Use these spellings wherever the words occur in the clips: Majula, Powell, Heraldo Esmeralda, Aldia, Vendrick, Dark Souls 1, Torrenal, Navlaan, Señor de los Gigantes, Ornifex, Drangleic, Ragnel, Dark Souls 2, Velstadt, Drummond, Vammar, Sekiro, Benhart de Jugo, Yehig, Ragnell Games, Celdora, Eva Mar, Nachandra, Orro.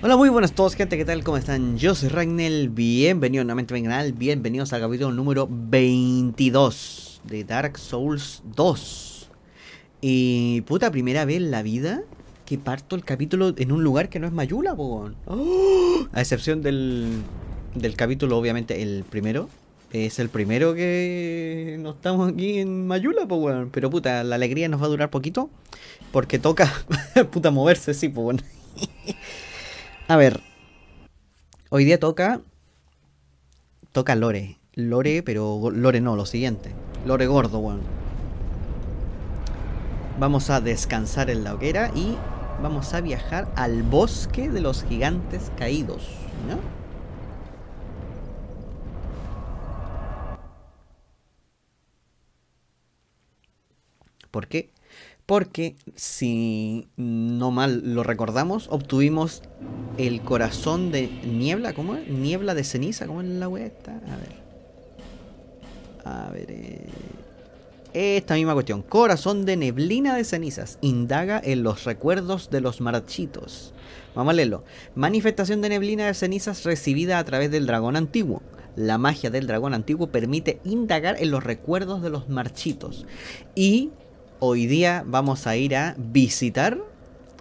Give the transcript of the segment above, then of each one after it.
Hola, muy buenas a todos, gente, ¿qué tal? ¿Cómo están? Yo soy Ragnel, bienvenidos nuevamente a mi canal, bienvenidos al capítulo número 22 de Dark Souls 2. Y puta, primera vez en la vida que parto el capítulo en un lugar que no es Majula, pogón. ¡Oh! A excepción del capítulo, obviamente, el primero. Es el primero que no estamos aquí en Majula, pues bueno. Pero puta, la alegría nos va a durar poquito, porque toca, puta, moverse, sí, pues bueno. A ver, hoy día toca Lore. Lore, pero Lore no, lo siguiente. Lore gordo, bueno. Vamos a descansar en la hoguera y vamos a viajar al bosque de los gigantes caídos, ¿no? ¿Por qué? Porque si no mal lo recordamos, obtuvimos el corazón de niebla, ¿cómo es? Niebla de ceniza, ¿cómo es la wea esta? A ver. Esta misma cuestión. Corazón de neblina de cenizas. Indaga en los recuerdos de los marchitos. Vamos a leerlo. Manifestación de neblina de cenizas recibida a través del dragón antiguo. La magia del dragón antiguo permite indagar en los recuerdos de los marchitos. Y hoy día vamos a ir a visitar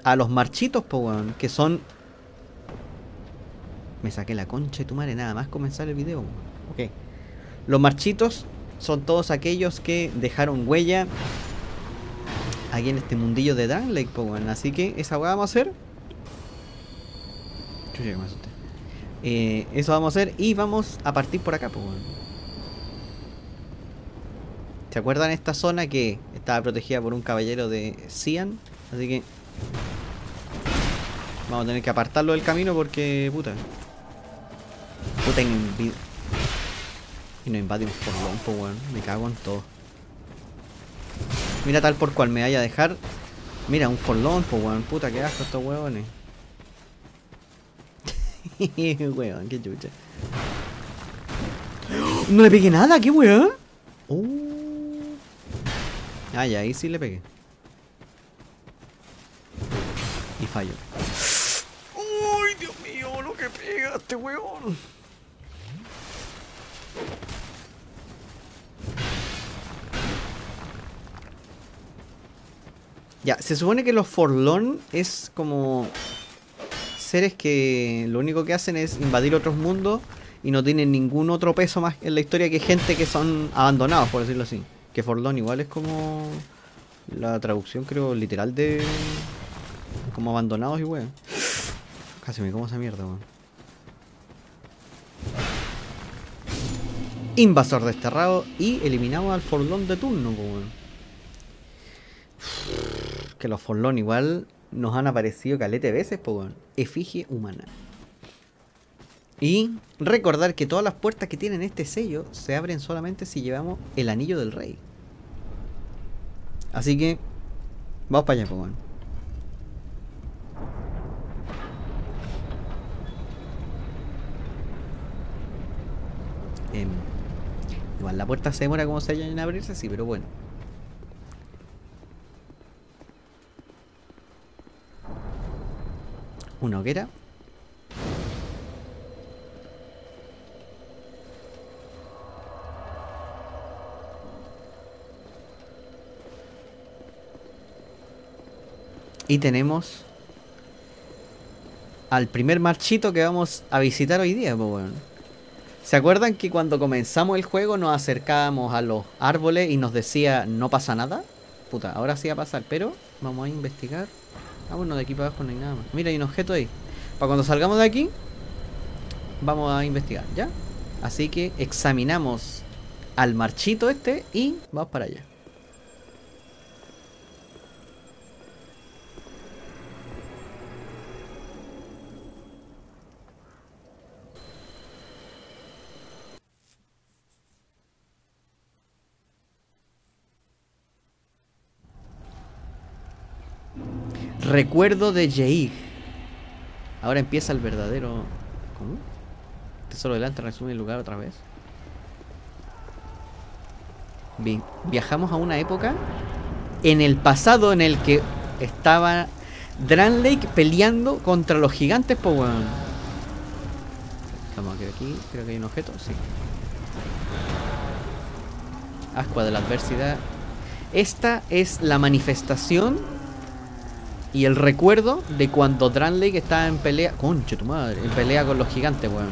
a los marchitos, Powell, que son... Me saqué la concha de tu madre, nada más comenzar el video. Ok. Los marchitos son todos aquellos que dejaron huella aquí en este mundillo de Drangleic, Powell. Así que esa hueá vamos a hacer. Chucha, que me asusté. Eso vamos a hacer y vamos a partir por acá, pues. ¿Se acuerdan esta zona que estaba protegida por un caballero de Cian? Así que vamos a tener que apartarlo del camino porque, puta, y nos invade un forlón, pues, bueno. Me cago en todo. Mira tal por cual me vaya a dejar. Mira, un forlón, pues, bueno. Puta, qué asco estos huevones. Weón, qué chucha. No le pegué nada, qué weón. Ah, ya, ahí sí le pegué. Y fallo. Uy, Dios mío, lo que pega este weón. Ya, se supone que los Forlorn es como... seres que lo único que hacen es invadir otros mundos y no tienen ningún otro peso más en la historia que gente que son abandonados, por decirlo así. Que Forlón igual es como la traducción, creo, literal de como abandonados y weón. Casi me como esa mierda, weón. Invasor desterrado y eliminado al Forlón de turno, weón. Que los Forlón igual... nos han aparecido calete veces, Powell. Efigie humana. Y recordar que todas las puertas que tienen este sello se abren solamente si llevamos el anillo del rey. Así que vamos para allá, Powell. Igual la puerta se demora como se haya en abrirse, sí, pero bueno. Una hoguera. Y tenemos al primer marchito que vamos a visitar hoy día, pues bueno. ¿Se acuerdan que cuando comenzamos el juego nos acercábamos a los árboles y nos decía no pasa nada? Puta, ahora sí va a pasar, pero vamos a investigar. Ah, bueno, de aquí para abajo no hay nada más. Mira, hay un objeto ahí. Para cuando salgamos de aquí, vamos a investigar, ¿ya? Así que examinamos al marchito este y vamos para allá. Recuerdo de Yehig. Ahora empieza el verdadero... ¿Cómo? Tesoro delante, resume el lugar otra vez. Bien, viajamos a una época en el pasado en el que estaba Drangleic peleando contra los gigantes, po, weón. Estamos aquí, creo que hay un objeto, sí. Ascua de la adversidad. Esta es la manifestación y el recuerdo de cuando Drangleic estaba en pelea. Conche tu madre, en pelea con los gigantes, weón.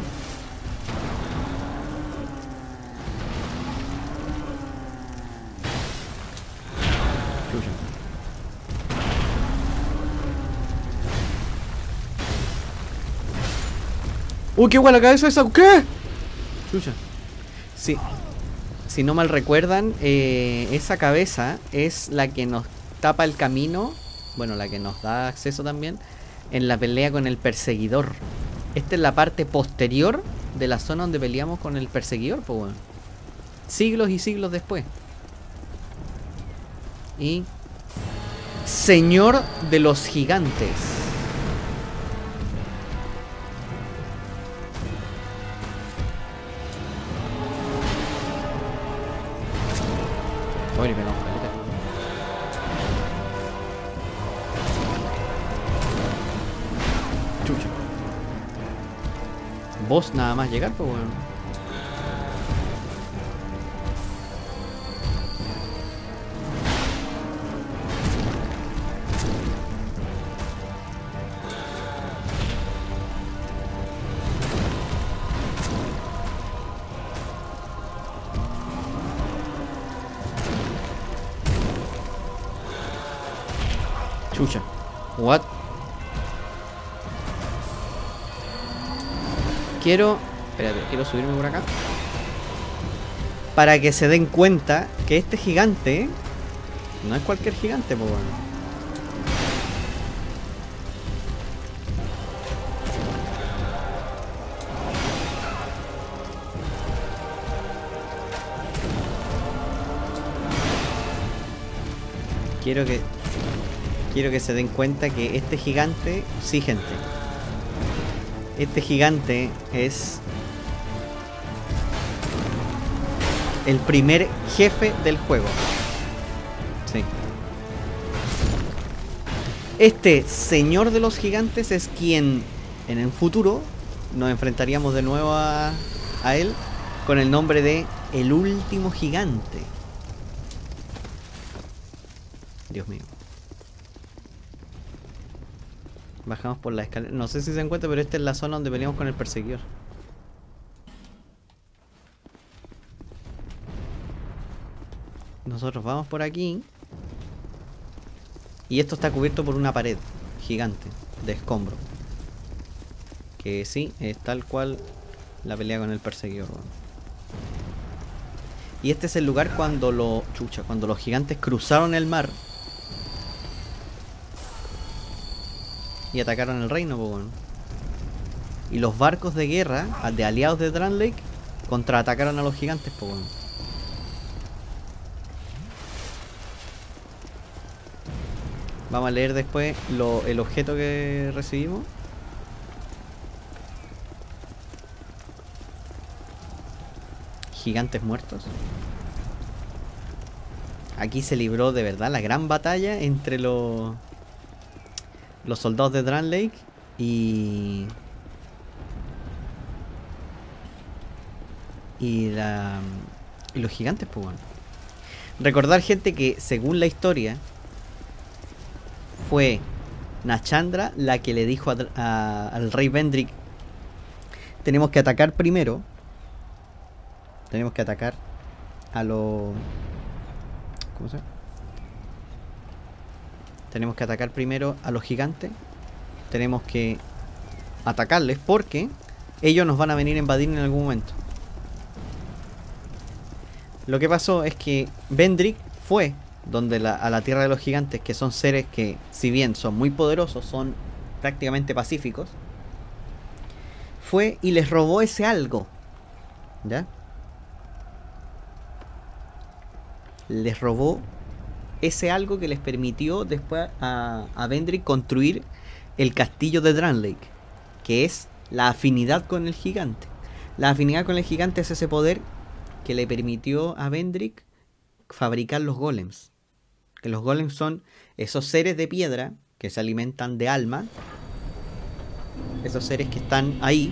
¡Uy, qué buena la cabeza esa! ¿Qué? Chucha. Sí. Si no mal recuerdan, esa cabeza es la que nos tapa el camino. Bueno, la que nos da acceso también en la pelea con el perseguidor. Esta es la parte posterior de la zona donde peleamos con el perseguidor, pues bueno. Siglos y siglos después. Y... Señor de los Gigantes. Chucha. Vos nada más llegar, pues bueno. Chucha. What? Quiero... Espérate, quiero subirme por acá. Para que se den cuenta que este gigante... No es cualquier gigante, pues bueno. Quiero que se den cuenta que este gigante... Sí, gente. Este gigante es... el primer jefe del juego. Sí. Este señor de los gigantes es quien... en el futuro... nos enfrentaríamos de nuevo a él... con el nombre de... el último gigante. Dios mío. Bajamos por la escalera. No sé si se encuentra, pero esta es la zona donde peleamos con el perseguidor. Nosotros vamos por aquí. Y esto está cubierto por una pared gigante de escombro. Que sí, es tal cual la pelea con el perseguidor. Y este es el lugar cuando lo... Chucha, cuando los gigantes cruzaron el mar. Y atacaron el reino, pues bueno. Y los barcos de guerra, de aliados de Drangleic, contraatacaron a los gigantes, pues bueno. Vamos a leer después el objeto que recibimos. Gigantes muertos. Aquí se libró de verdad la gran batalla entre los soldados de Drangleic y los gigantes, pues bueno. Recordar, gente, que según la historia fue Nachandra la que le dijo al rey Vendrick: tenemos que atacar primero, tenemos que atacar a los... ¿Cómo se llama? Tenemos que atacar primero a los gigantes. Tenemos que atacarles porque ellos nos van a venir a invadir en algún momento. Lo que pasó es que Vendrick fue donde a la tierra de los gigantes, que son seres que, si bien son muy poderosos, son prácticamente pacíficos. Fue y les robó ese algo. ¿Ya? Les robó ese algo que les permitió después a Vendrick construir el castillo de Drangleic, que es la afinidad con el gigante. La afinidad con el gigante es ese poder que le permitió a Vendrick fabricar los golems. Que los golems son esos seres de piedra que se alimentan de alma. Esos seres que están ahí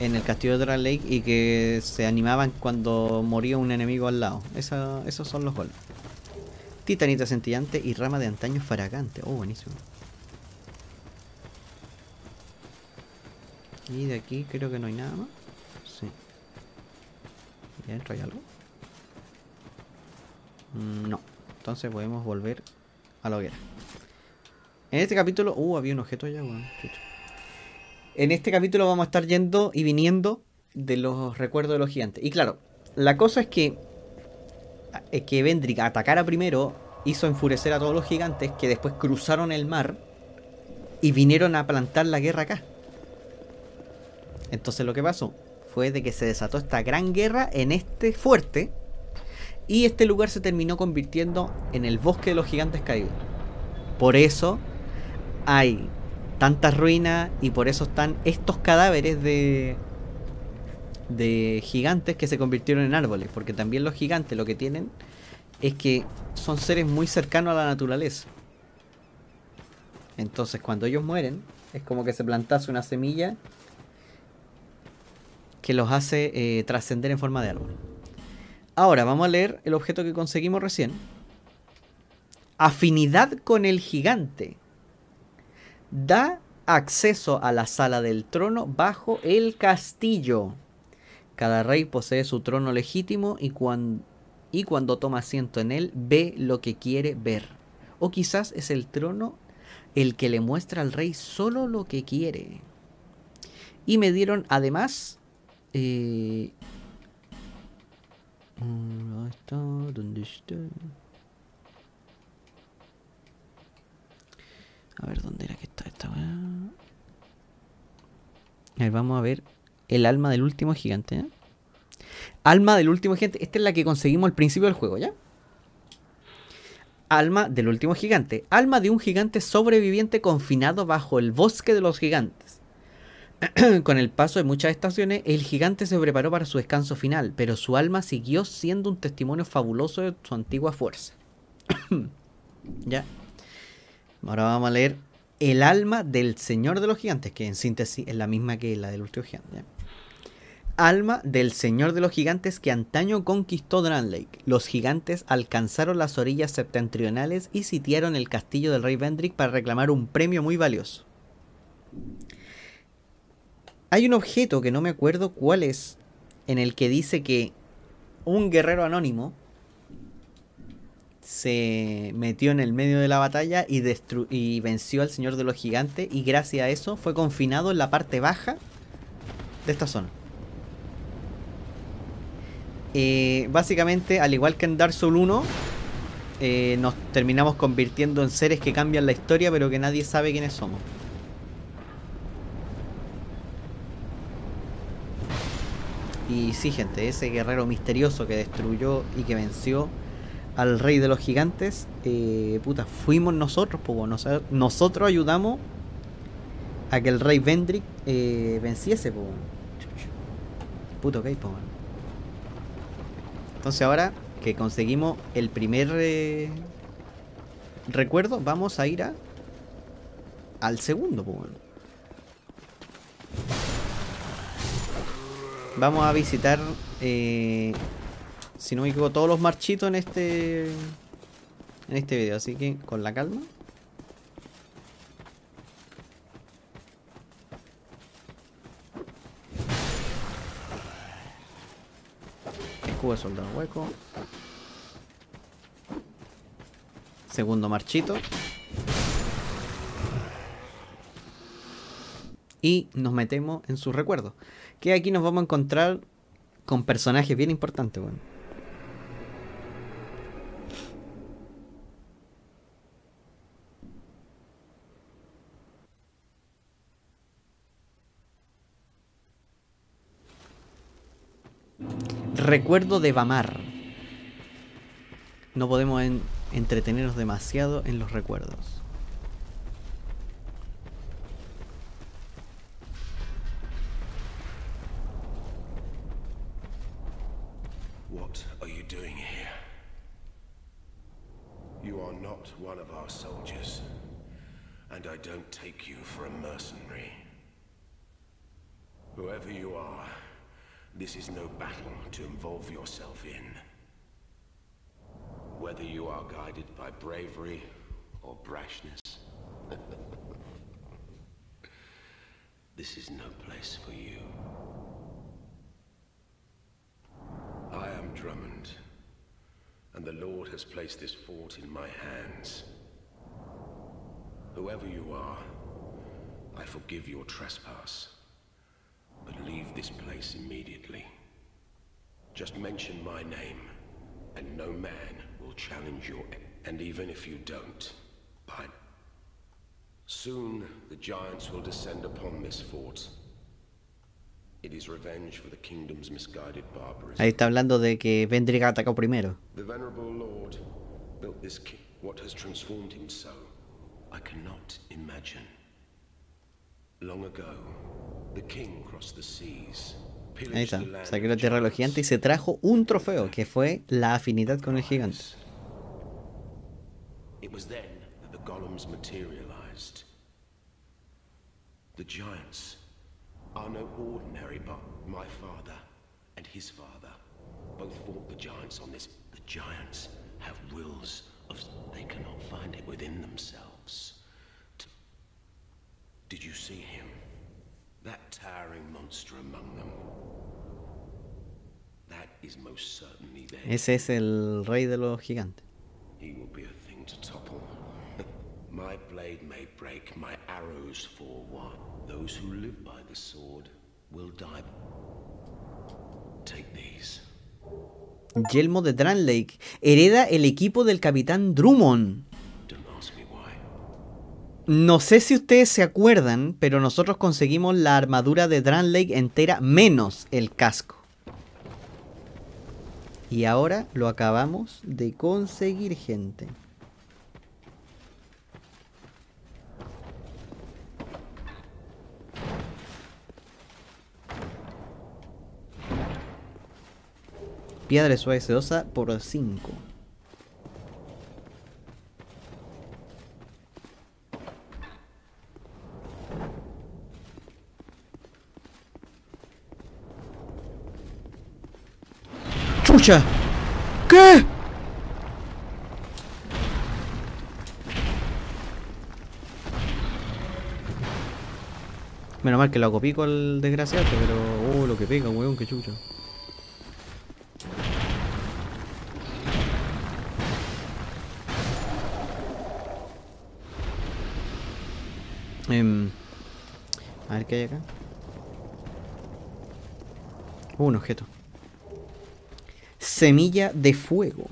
en el castillo de Drangleic y que se animaban cuando moría un enemigo al lado. Esos son los golems. Titanita centellante y rama de antaño faragante. Oh, buenísimo. Y de aquí creo que no hay nada más. Sí. ¿Y adentro hay algo? No. Entonces podemos volver a la hoguera. En este capítulo... había un objeto allá, weón. En este capítulo vamos a estar yendo y viniendo de los recuerdos de los gigantes. Y claro, la cosa es que Vendrick atacara primero, hizo enfurecer a todos los gigantes, que después cruzaron el mar y vinieron a plantar la guerra acá. Entonces lo que pasó fue de que se desató esta gran guerra en este fuerte, y este lugar se terminó convirtiendo en el bosque de los gigantes caídos. Por eso hay tantas ruinas y por eso están estos cadáveres de gigantes que se convirtieron en árboles, porque también los gigantes lo que tienen es que son seres muy cercanos a la naturaleza. Entonces cuando ellos mueren es como que se plantase una semilla que los hace trascender en forma de árbol. Ahora vamos a leer el objeto que conseguimos recién. Afinidad con el gigante. Da acceso a la sala del trono bajo el castillo. Cada rey posee su trono legítimo y cuando toma asiento en él ve lo que quiere ver. O quizás es el trono el que le muestra al rey solo lo que quiere. Y me dieron además... ¿dónde está? A ver, ¿dónde era que está esta weá? A ver, vamos a ver. El alma del último gigante, ¿eh? Alma del último gigante. Esta es la que conseguimos al principio del juego, ¿ya? Alma del último gigante. Alma de un gigante sobreviviente confinado bajo el bosque de los gigantes. Con el paso de muchas estaciones, el gigante se preparó para su descanso final, pero su alma siguió siendo un testimonio fabuloso de su antigua fuerza. Ya. Ahora vamos a leer el alma del Señor de los Gigantes, que en síntesis es la misma que la del último gigante. ¿Ya? Alma del Señor de los Gigantes que antaño conquistó Drangleic. Los gigantes alcanzaron las orillas septentrionales y sitiaron el castillo del rey Vendrick para reclamar un premio muy valioso. Hay un objeto que no me acuerdo cuál es, en el que dice que un guerrero anónimo se metió en el medio de la batalla y venció al Señor de los Gigantes, y gracias a eso fue confinado en la parte baja de esta zona. Básicamente, al igual que en Dark Souls 1, nos terminamos convirtiendo en seres que cambian la historia, pero que nadie sabe quiénes somos. Y sí, gente, ese guerrero misterioso que destruyó y que venció al rey de los gigantes, puta, fuimos nosotros, pues, nosotros ayudamos a que el rey Vendrick venciese, pues. Puto, ok, pues. Entonces ahora que conseguimos el primer recuerdo, vamos a ir al segundo, pues. Vamos a visitar, si no me equivoco, todos los marchitos en este video, así que con la calma. Escudo de soldado hueco. Segundo marchito. Y nos metemos en sus recuerdos. Que aquí nos vamos a encontrar con personajes bien importantes, bueno. Recuerdo de Vammar. No podemos entretenernos demasiado en los recuerdos. not one of our soldiers, and I don't take you for a mercenary. Whoever you are, this is no battle to involve yourself in. Whether you are guided by bravery or brashness, this is no place for you. I am Drummond, and the Lord has placed this fort in my hands. Whoever you are, I forgive your trespass, but leave this place immediately. Just mention my name, and no man will challenge your... And even if you don't, by... Soon, the giants will descend upon this fort. It is revenge for the kingdom's misguided barbarism. Ahí está hablando de que Vendrick atacó primero. The venerable lord built this king. What has transformed him so, I cannot imagine. Long ago, the king crossed the seas. Ahí está, saqué la tierra de los gigantes y se trajo un trofeo, que fue la afinidad con el gigante. It was then that the golems materialized. The giants are no ordinary, but my father and his father both fought the giants on this. The giants have wills of... They cannot find it within themselves. Did you see him? That towering monster among them. That is most certainly there. Ese es el rey de los gigantes. He will be a thing to topple. My blade may break, my arrows fall wide. Those who live by the sword will die. Take these. Yelmo de Drangleic hereda el equipo del capitán Drummond. No sé si ustedes se acuerdan, pero nosotros conseguimos la armadura de Drangleic entera menos el casco. Y ahora lo acabamos de conseguir, gente. Piedra suave sedosa por 5. ¡Chucha! ¿Qué? Menos mal que lo hago pico al desgraciado, pero... ¡Oh, lo que pega, weón! ¡Qué chucha! A ver qué hay acá. Un objeto. Semilla de fuego.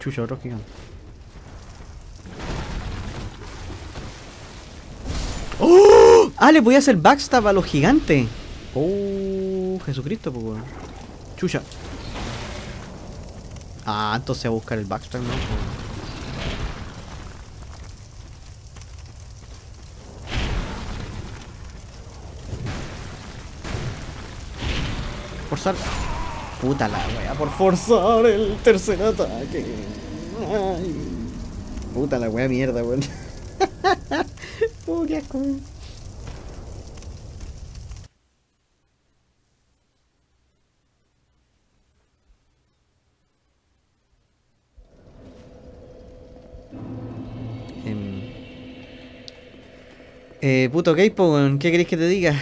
Chucha, otro gigante. ¡Oh! Ah, le voy a hacer backstab a los gigantes. Oh, Jesucristo, pues. Chucha. Ah, entonces a buscar el backstab, ¿no? Forzar. Puta la wea, por forzar el tercer ataque. Ay. Puta la wea, mierda, weón. Qué asco. Puto K-Pop, weón, ¿qué querés que te diga?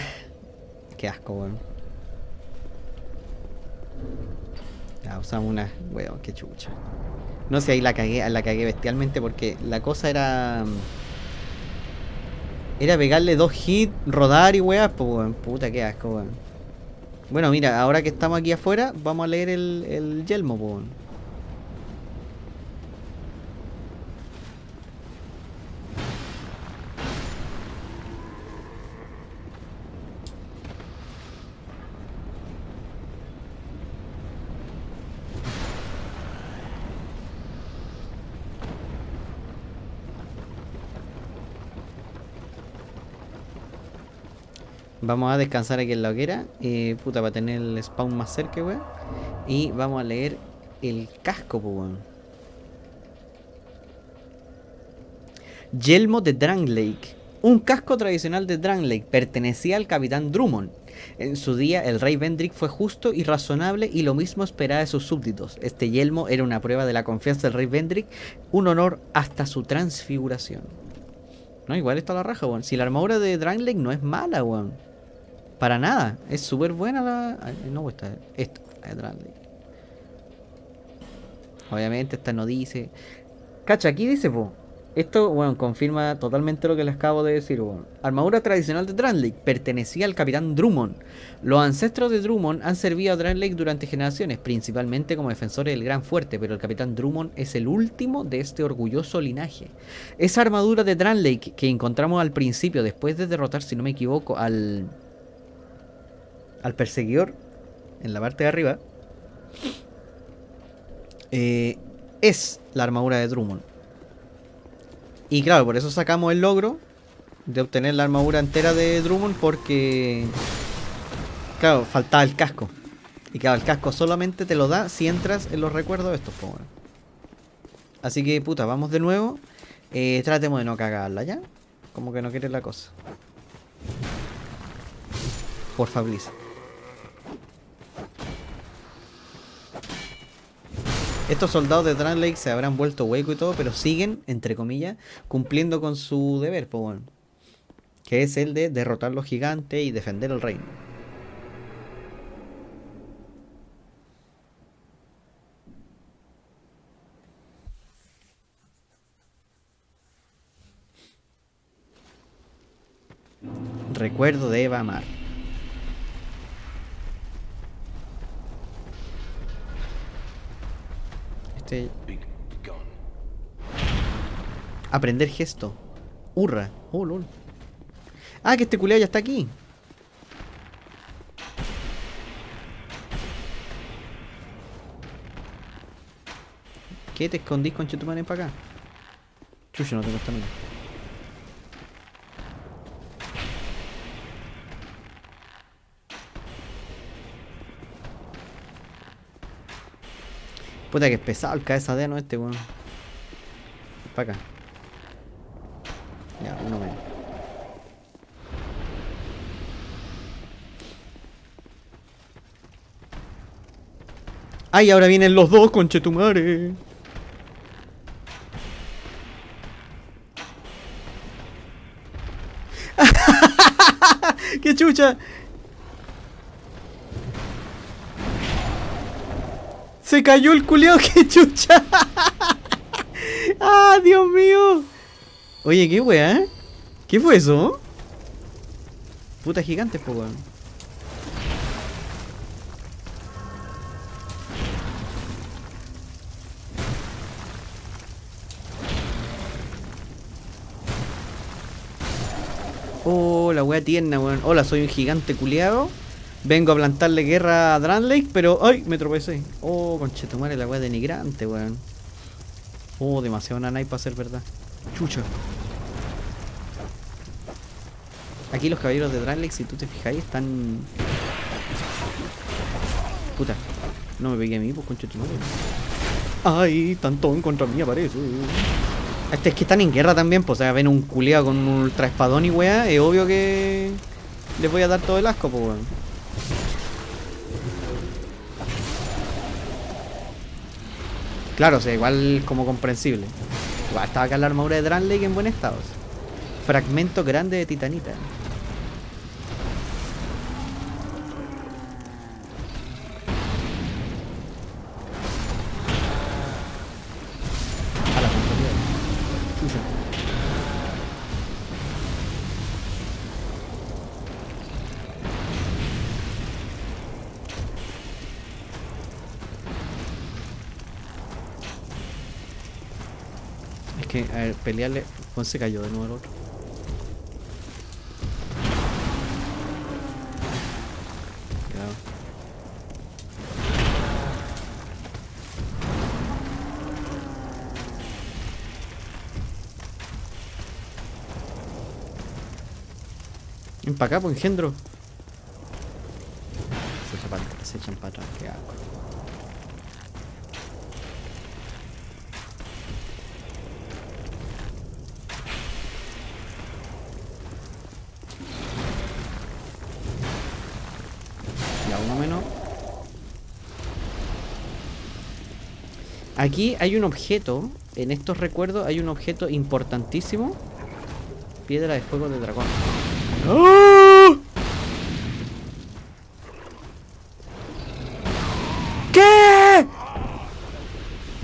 Qué asco, weón. Ah, usamos una... Weón, qué chucha. No sé, ahí la cagué bestialmente porque la cosa era... Era pegarle 2 hits, rodar y weas, pues weón. Puta, qué asco, weón. Bueno, mira, ahora que estamos aquí afuera, vamos a leer el yelmo, pues weón. Vamos a descansar aquí en la hoguera. Puta, para tener el spawn más cerca, weón. Y vamos a leer el casco, pues, bueno. Yelmo de Drangleic. Un casco tradicional de Drangleic. Pertenecía al capitán Drummond. En su día, el rey Vendrick fue justo y razonable, y lo mismo esperaba de sus súbditos. Este yelmo era una prueba de la confianza del rey Vendrick, un honor hasta su transfiguración. No, igual está la raja, weón. Si la armadura de Drangleic no es mala, weón. Para nada. Es súper buena la... No, esta es Drangleic. Obviamente esta no dice... Cacha, aquí dice, po. Esto, bueno, confirma totalmente lo que les acabo de decir, bueno. Armadura tradicional de Drangleic. Pertenecía al capitán Drummond. Los ancestros de Drummond han servido a Drangleic durante generaciones, principalmente como defensores del gran fuerte, pero el capitán Drummond es el último de este orgulloso linaje. Esa armadura de Drangleic que encontramos al principio, después de derrotar, si no me equivoco, al perseguidor, en la parte de arriba, es la armadura de Drummond. Y claro, por eso sacamos el logro de obtener la armadura entera de Drummond, porque claro, faltaba el casco. Y claro, el casco solamente te lo da si entras en los recuerdos de estos pobres. Así que puta, vamos de nuevo. Tratemos de no cagarla, ¿ya? Como que no quiere la cosa. Porfa, please. Estos soldados de Drangleic se habrán vuelto hueco y todo, pero siguen, entre comillas, cumpliendo con su deber, pues bueno, que es el de derrotar a los gigantes y defender el reino. Recuerdo de Eva Mar. Aprender gesto. Hurra. Oh, lol. Ah, que este culiao ya está aquí. ¿Qué te escondís, conchetumane, para acá? Chucho, no tengo estamina. Puta que es pesado el cabeza de ano este, weón. Bueno. Para acá. Ya, uno menos. ¡Ay, ahora vienen los dos, conchetumare! ¡Qué chucha! Se cayó el culiao, que chucha. ¡Ah, Dios mío! Oye, qué weá. ¿Qué fue eso? Puta gigantes, po, weón. Oh, la weá tierna, weón. Hola, soy un gigante culiao. Vengo a plantarle guerra a Drangleic, pero... ¡Ay! Me tropecé. Oh, conchetumare, la weá denigrante, weón. Oh, demasiado nanay para ser verdad. Chucha. Aquí los caballeros de Drangleic, si tú te fijáis, están... Puta. No me pegué a mí, pues, conchetumare. ¡Ay! Tantón contra mí aparece. Este es que están en guerra también, pues. O sea, ven un culeado con un ultra espadón y weá. Es obvio que... les voy a dar todo el asco, pues, weón. Claro, o sea, igual como comprensible. Igual estaba acá la armadura de Drangleic en buen estado. Fragmento grande de titanita. A la puta. A ver, pelearle. Juan se cayó de nuevo el otro. Cuidado. Ven para acá, pues, engendro. Se echan para atrás, qué asco. Aquí hay un objeto. En estos recuerdos hay un objeto importantísimo. Piedra de fuego de dragón. ¡Oh! ¿Qué?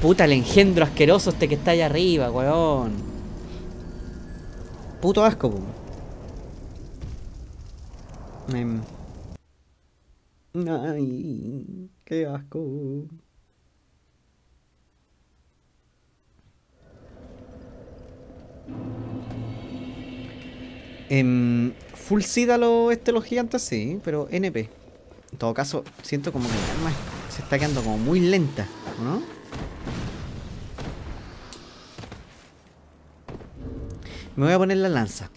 Puta, el engendro asqueroso este que está allá arriba, weón. Puto asco, weón. Ay, qué asco. Full seed a los gigantes, sí, pero NP. En todo caso, siento como que el arma se está quedando como muy lenta, ¿no? Me voy a poner la lanza.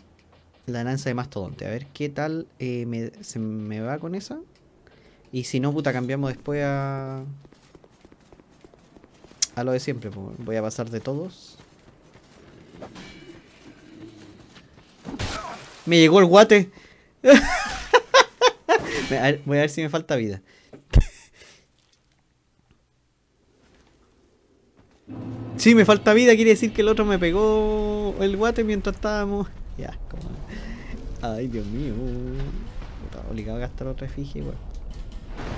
La lanza de mastodonte. A ver qué tal se me va con esa. Y si no, puta, cambiamos después a lo de siempre. Voy a pasar de todos. Me llegó el guate. Voy a ver si me falta vida. Sí, me falta vida. Quiere decir que el otro me pegó el guate mientras estábamos. Ya, como... Ay, Dios mío. Estaba obligado a gastar otra efigie igual.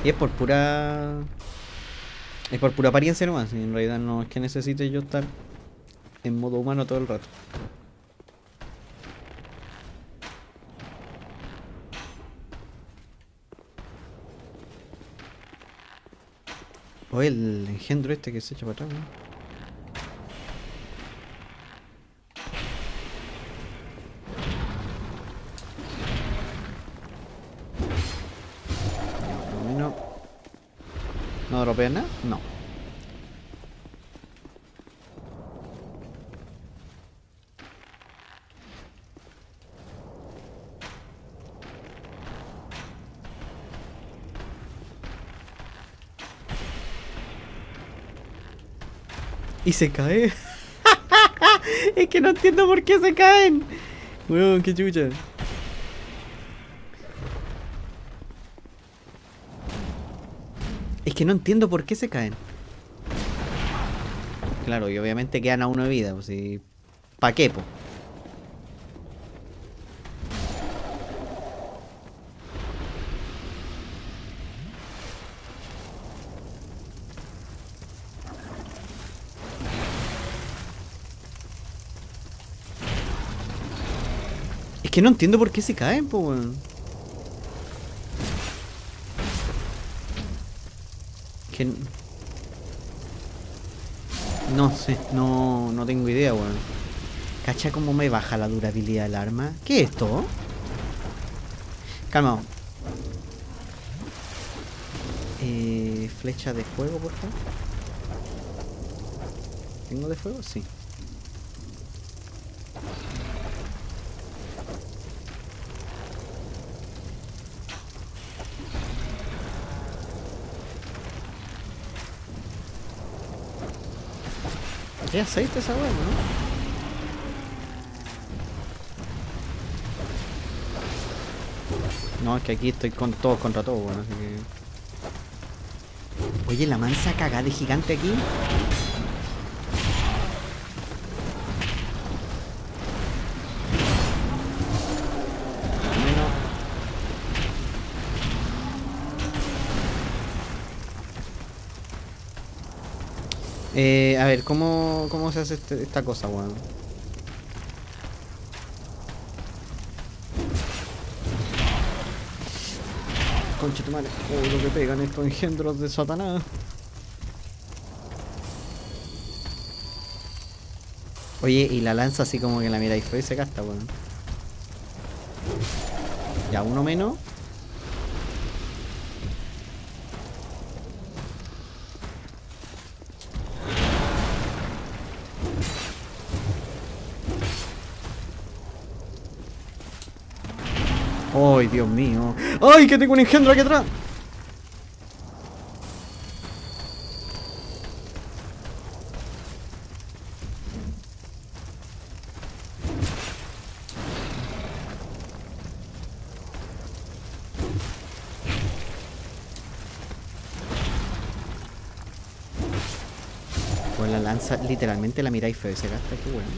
Y es por pura... Es por pura apariencia nomás. En realidad no es que necesite yo estar en modo humano todo el rato. O el engendro este que se echa para atrás, ¿no? Por lo menos... ¿No dropea nada? No. Y se cae. Es que no entiendo por qué se caen. Weón, qué chucha. Es que no entiendo por qué se caen. Claro, y obviamente quedan a uno de vida. Pues, y... ¿Pa qué, po? Que no entiendo por qué se caen, po, weón. Que... No sé, no tengo idea, weón. ¿Cacha cómo me baja la durabilidad del arma? ¿Qué es esto? Calma. Flecha de fuego, por favor. ¿Tengo de fuego? Sí. ¿Qué aceite esa hueá, no? No, es que aquí estoy con todos contra todos, bueno, así que... Oye, la mansa cagada de gigante aquí. A ver, ¿cómo se hace esta cosa, weón? Concha tu madre, lo que pegan estos engendros de Satanás. Oye, y la lanza así como que la miráis fue y se gasta, weón. Ya, uno menos. ¡Ay, Dios mío! ¡Ay, que tengo un engendro aquí atrás! Con la lanza, literalmente la miráis feo y se gasta, qué bueno.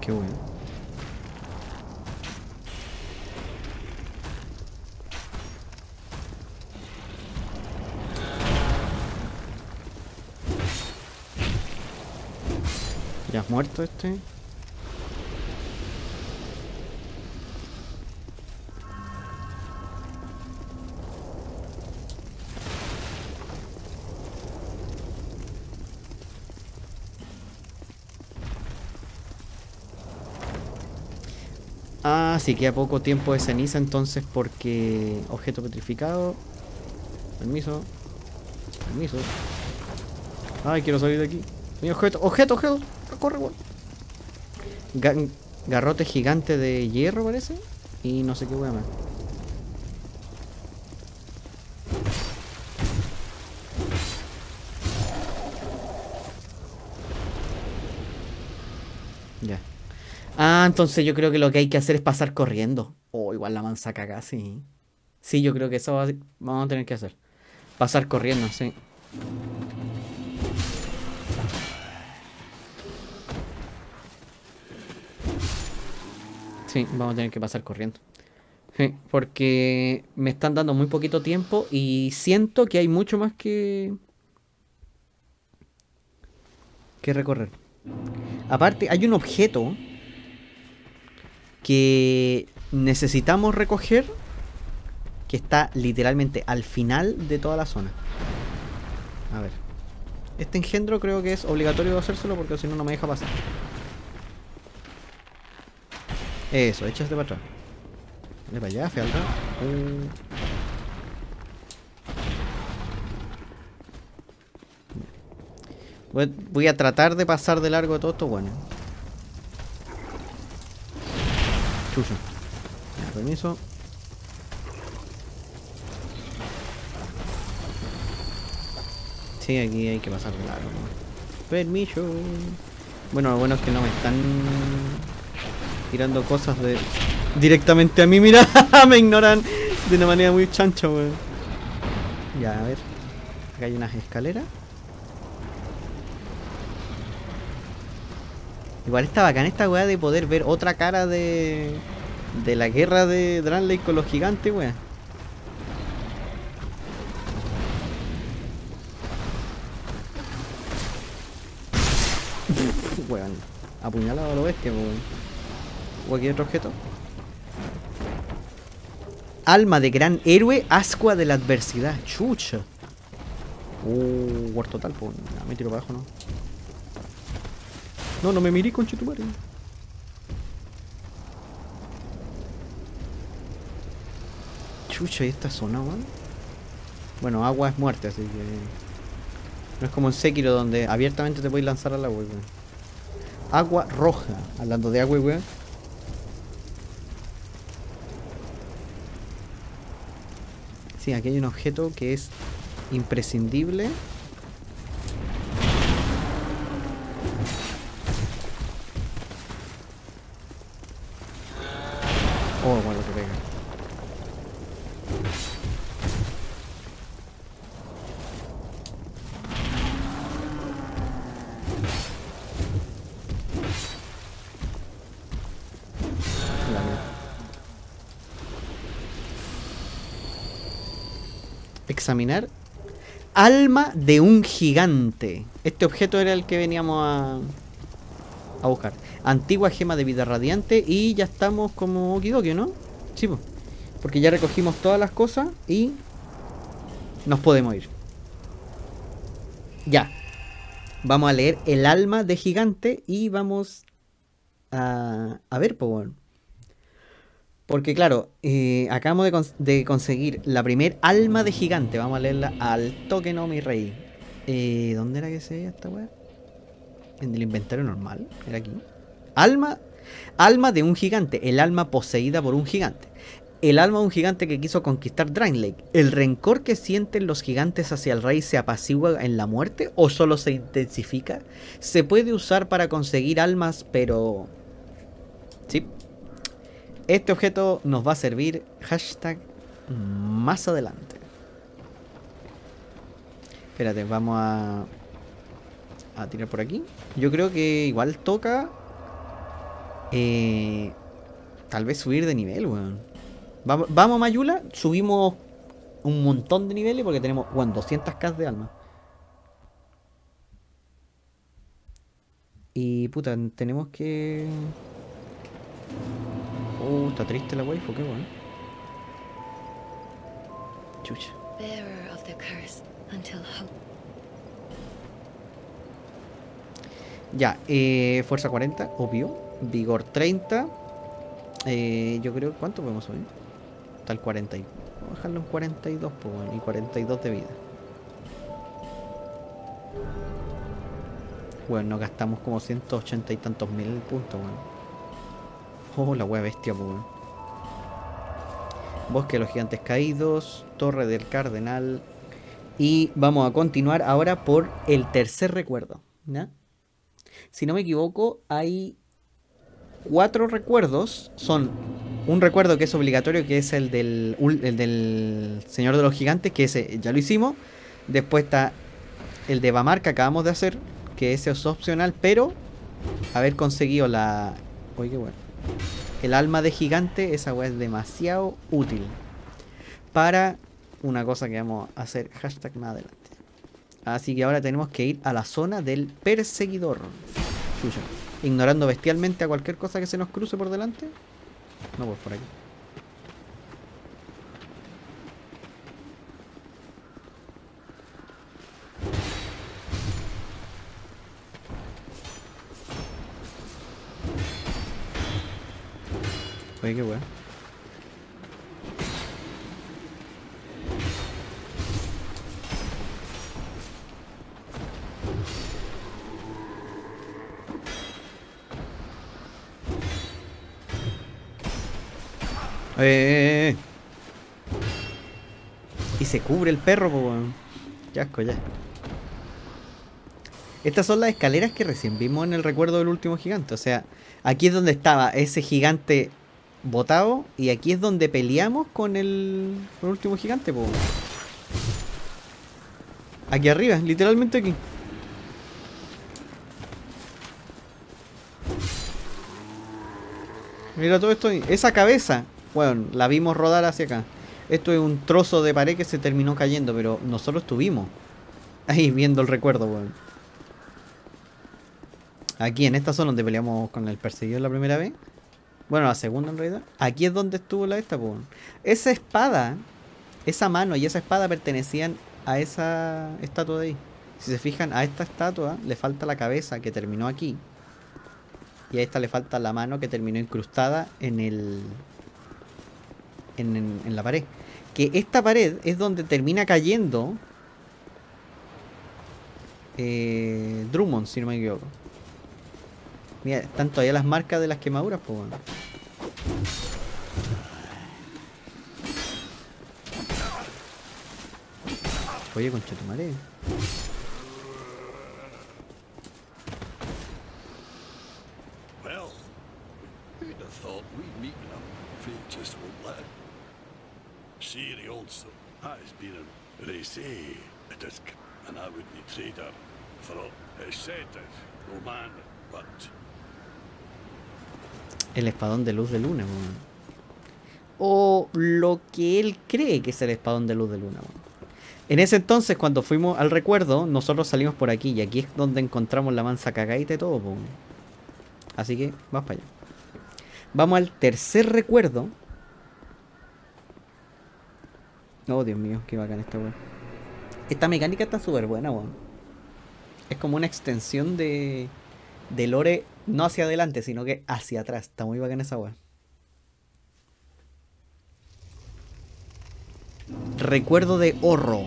Qué bueno. ¿Ya has muerto este? Ah, sí, queda poco tiempo de ceniza entonces porque... Objeto petrificado. Permiso. Permiso. Ay, quiero salir de aquí. Mi objeto, objeto, objeto. Corre, weón. Garrote gigante de hierro parece. Y no sé qué weón más. Ya. Ah, entonces yo creo que lo que hay que hacer es pasar corriendo. Oh, igual la mansa caga, sí. Sí, yo creo que eso vamos a tener que hacer. Pasar corriendo, sí. Sí, vamos a tener que pasar corriendo. Sí, porque me están dando muy poquito tiempo y siento que hay mucho más que recorrer. Aparte, hay un objeto que necesitamos recoger que está literalmente al final de toda la zona. A ver. Este engendro creo que es obligatorio hacérselo porque si no, no me deja pasar. Eso, échate para atrás. Dale para allá, fealdad. Voy a tratar de pasar de largo todo esto, bueno. Chucho. Permiso. Sí, aquí hay que pasar de largo. Permiso. Bueno, lo bueno es que no me están... tirando cosas de... directamente a mí, mira, me ignoran de una manera muy chancha, weón. Ya, a ver. Acá hay unas escaleras. Igual está bacán esta weá de poder ver otra cara de... de la guerra de Drangleic con los gigantes, weón. Weón, apuñalado a lo bestia, weón. ¿O aquí hay otro objeto? Alma de gran héroe, ascua de la adversidad. Chucha. War total, pues. Nah, me tiro para abajo, ¿no? No, no me miré, conchetumare. Chucha, ¿y esta zona, weón? Bueno, agua es muerte, así que... no es como en Sekiro, donde abiertamente te puedes lanzar al agua, weón. Agua roja. Hablando de agua, weón. Sí, aquí hay un objeto que es imprescindible. Oh, bueno, que pega. Examinar. Alma de un gigante. Este objeto era el que veníamos a buscar. Antigua gema de vida radiante. Y ya estamos como okidoki, ¿no? Sí, pues. Porque ya recogimos todas las cosas y nos podemos ir. Ya. Vamos a leer el alma de gigante y vamos a ver, pues bueno. Porque claro, acabamos de conseguir la primer alma de gigante. Vamos a leerla al toque, no, mi rey. ¿Dónde era que se veía esta weá? En el inventario normal, era aquí. Alma de un gigante, el alma poseída por un gigante. El alma de un gigante que quiso conquistar Drangleic. ¿El rencor que sienten los gigantes hacia el rey se apacigua en la muerte o solo se intensifica? Se puede usar para conseguir almas, pero... ¿Sí? Este objeto nos va a servir hashtag más adelante. Espérate, vamos a tirar por aquí. Yo creo que igual toca tal vez subir de nivel, weón. Vamos, Majula. Subimos un montón de niveles porque tenemos, bueno, 200k de alma. Y puta, tenemos que... está triste la waifu, qué bueno. Chucha. Ya, fuerza 40, obvio. Vigor 30. Yo creo, ¿cuánto podemos subir? Hasta el 40. Vamos a dejarlo en 42, pues, bueno, y 42 de vida. Bueno, nos gastamos como 180 y tantos mil puntos, bueno. Oh, la wea bestia, pues. Bosque de los Gigantes Caídos, Torre del Cardenal. Y vamos a continuar ahora por el tercer recuerdo, ¿no? Si no me equivoco, hay 4 recuerdos. Son un recuerdo que es obligatorio, que es el del Señor de los Gigantes, que ese ya lo hicimos. Después está el de Vammar, que acabamos de hacer, que ese es opcional, pero haber conseguido la... Oye, qué bueno. El alma de gigante, esa weá es demasiado útil para una cosa que vamos a hacer hashtag más adelante. Así que ahora tenemos que ir a la zona del perseguidor. Chucha. Ignorando bestialmente a cualquier cosa que se nos cruce por delante. No, pues por aquí. Oye, qué weá. Y se cubre el perro, po, weón. Qué asco, ya. Estas son las escaleras que recién vimos en el recuerdo del último gigante. O sea, aquí es donde estaba ese gigante botado, y aquí es donde peleamos con el último gigante, po. Aquí arriba, literalmente aquí. Mira todo esto, esa cabeza, bueno, la vimos rodar hacia acá. Esto es un trozo de pared que se terminó cayendo, pero nosotros estuvimos ahí viendo el recuerdo, bueno. Aquí en esta zona donde peleamos con el perseguidor la primera vez. Bueno, la segunda en realidad. Aquí es donde estuvo la esta, po. Esa espada, esa mano y esa espada pertenecían a esa estatua de ahí. Si se fijan, a esta estatua le falta la cabeza que terminó aquí. Y a esta le falta la mano que terminó incrustada en el... en la pared. Que esta pared es donde termina cayendo... Drummond, si no me equivoco. Mira, están todavía las marcas de las quemaduras, pues bueno. Oye, conchetumare. El espadón de luz de luna, man. O lo que él cree que es el espadón de luz de luna, man. En ese entonces, cuando fuimos al recuerdo, nosotros salimos por aquí. Y aquí es donde encontramos la mansa cagadita y todo, man. Así que, vas para allá. Vamos al tercer recuerdo. Oh, Dios mío, qué bacán esta weón. Esta mecánica está súper buena, weón. Es como una extensión de lore... No hacia adelante, sino que hacia atrás. Está muy bacana esa weá. Recuerdo de Orro.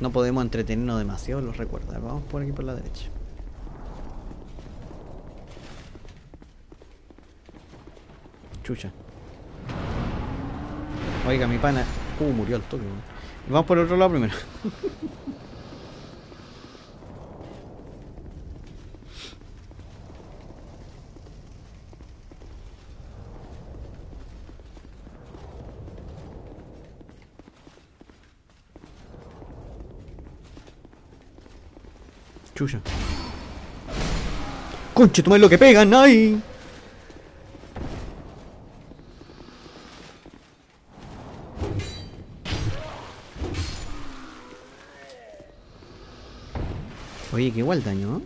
No podemos entretenernos demasiado los recuerdos. Vamos por aquí por la derecha. Chucha. Oiga, mi pana. Murió el toque. Vamos por el otro lado primero. Chucha. Conche, toma lo que pegan ahí. Oye, qué igual daño, ¿eh?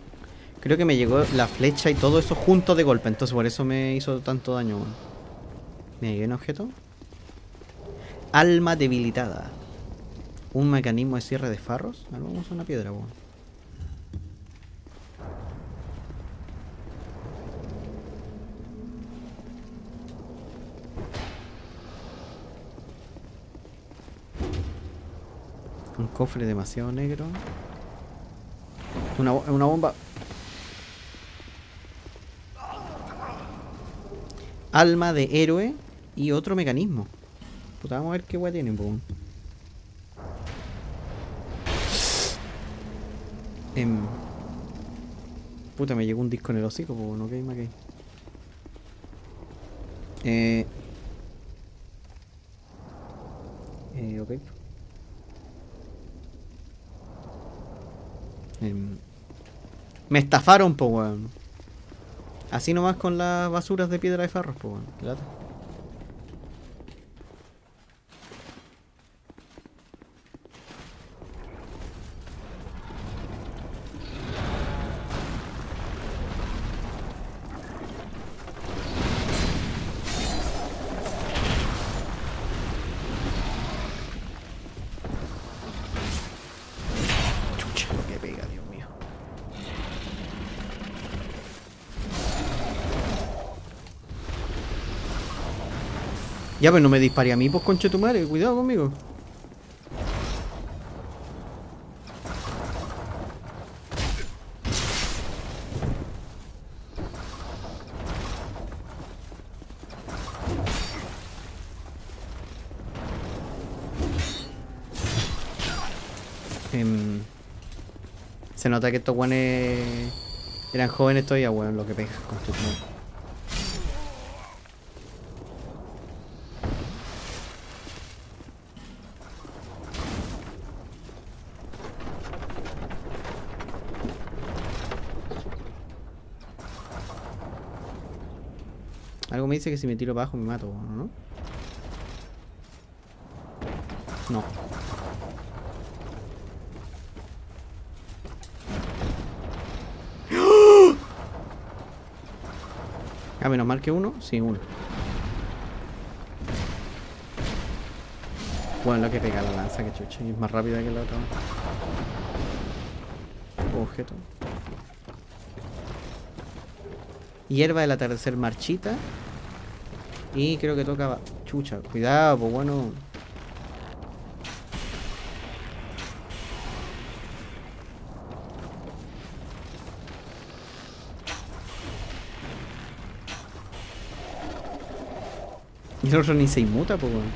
Creo que me llegó la flecha y todo eso junto de golpe. Entonces por eso me hizo tanto daño. Mira, hay un objeto. Alma debilitada. Un mecanismo de cierre de farros. Ahora vamos a una piedra, weón. Un cofre demasiado negro. Una bomba. Alma de héroe y otro mecanismo. Puta, vamos a ver qué guay tienen, po. Puta, me llegó un disco en el hocico, po. No game, okay. Ok. Me estafaron, po, weón. Así nomás con las basuras de piedra de farros, po, weón. Qué lata. Ya, pero no me dispare a mí, pues, conchetumare, cuidado conmigo. Se nota que estos guanes eran jóvenes todavía, bueno, lo que pegas, conchetumare. Algo me dice que si me tiro para abajo me mato, ¿no? No. Ah, menos mal que uno. Sí, uno. Bueno, lo que pega la lanza, que chucha. Es más rápida que la otra. Objeto. Hierba del atardecer marchita. Y creo que toca... Chucha, cuidado, pues bueno. Y el otro ni se inmuta, pues bueno.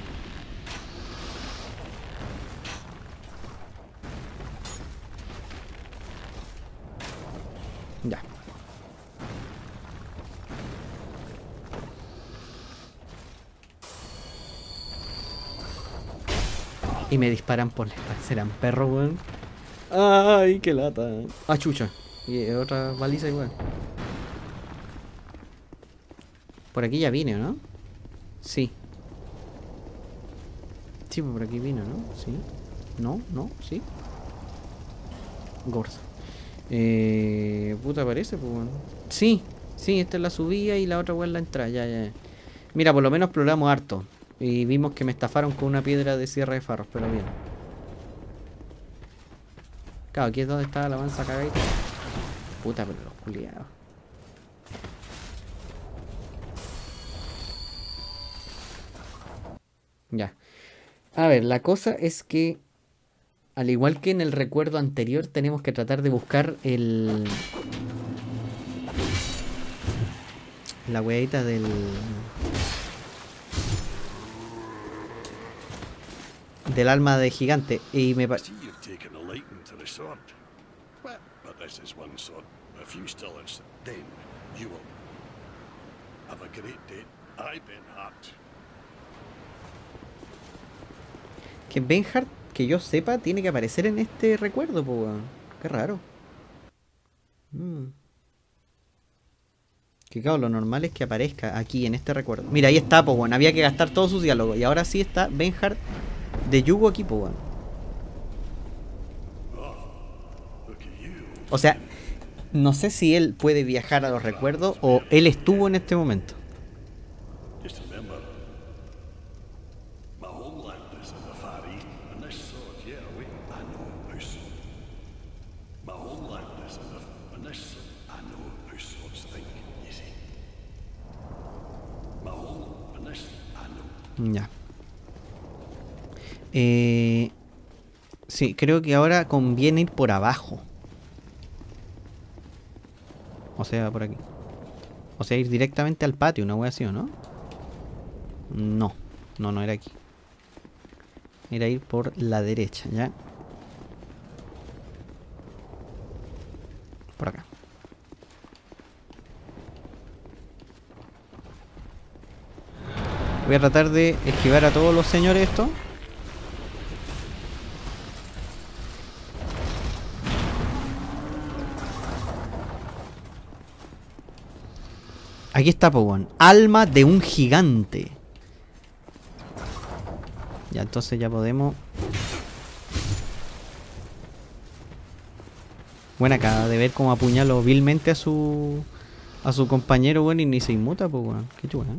Ya. Y me disparan por la espalda. Serán perro, weón. Ay, qué lata. Ah, chucha. Y otra baliza igual. Por aquí ya vine, ¿no? Sí. Sí, por aquí vino, ¿no? Sí. No, no, sí. Gorza. Puta, parece, pues, weón. Sí, sí, esta es la subida y la otra weón la entrada. Ya, ya, ya. Mira, por lo menos exploramos harto. Y vimos que me estafaron con una piedra de cierre de farros, pero bien. Claro, aquí es donde está la mansa cagadita. Puta, pero los culiados. Ya. A ver, la cosa es que... Al igual que en el recuerdo anterior, tenemos que tratar de buscar el... La huevita del... Del alma de gigante. Y me parece. Que Benhart, que yo sepa, tiene que aparecer en este recuerdo, po. Qué raro. Que claro, lo normal es que aparezca aquí en este recuerdo. Mira, ahí está, pues bueno, había que gastar todos sus diálogos. Y ahora sí está Benhart de Jugo aquí, pues bueno. O sea, no sé si él puede viajar a los recuerdos o él estuvo en este momento. Ya. Sí, creo que ahora conviene ir por abajo. O sea, por aquí. O sea, ir directamente al patio, una wea así, ¿o no? No, no, no era aquí. Era ir por la derecha, ¿ya? Por acá. Voy a tratar de esquivar a todos los señores esto. Aquí está, Powell. Alma de un gigante. Ya, entonces ya podemos. Bueno, acaba de ver cómo apuñaló vilmente a su compañero, bueno, y ni se inmuta, Powell. Qué chula, ¿eh?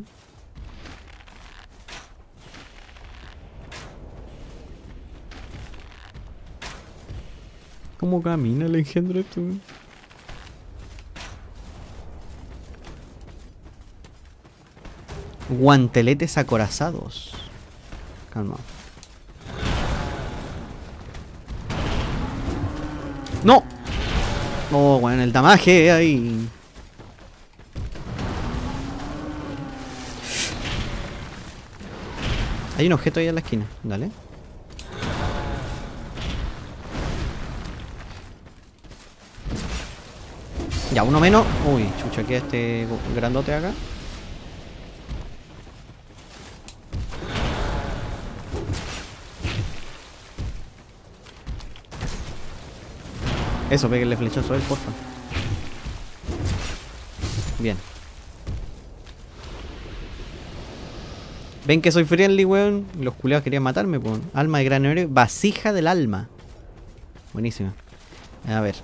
¿Cómo camina el engendro tú? Guanteletes acorazados. Calma. ¡No! Oh, bueno, el damaje ahí. Hay un objeto ahí en la esquina. Dale. Ya, uno menos. Uy, chucha, queda este grandote acá. Eso, pégale flechazo a él, porfa. Bien. Ven que soy friendly, weón. Los culiados querían matarme, weón. Alma de gran héroe. Vasija del alma. Buenísima. A ver.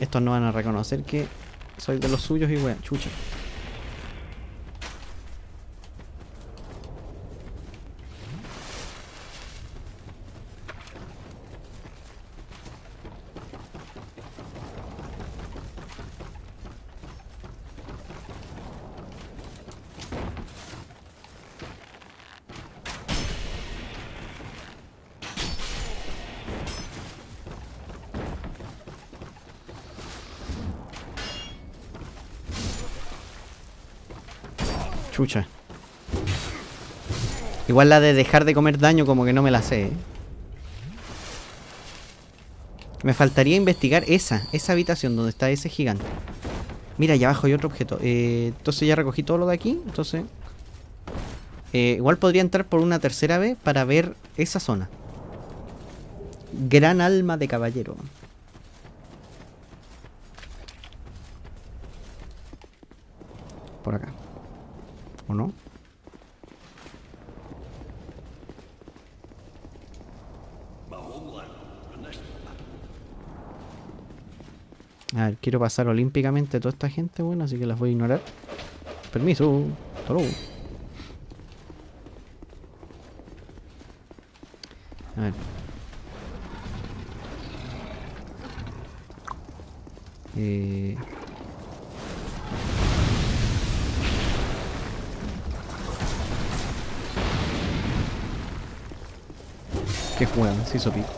Estos no van a reconocer que soy de los suyos y weón, chucha. Chucha. Igual la de dejar de comer daño como que no me la sé, ¿eh? Me faltaría investigar esa habitación donde está ese gigante. Mira, allá abajo hay otro objeto. Entonces ya recogí todo lo de aquí. Entonces igual podría entrar por una tercera vez para ver esa zona. Gran alma de caballero. Por acá. ¿O no? A ver, quiero pasar olímpicamente a toda esta gente, bueno, así que las voy a ignorar. Permiso. Hasta luego. A ver. Que juegan, se hizo pico.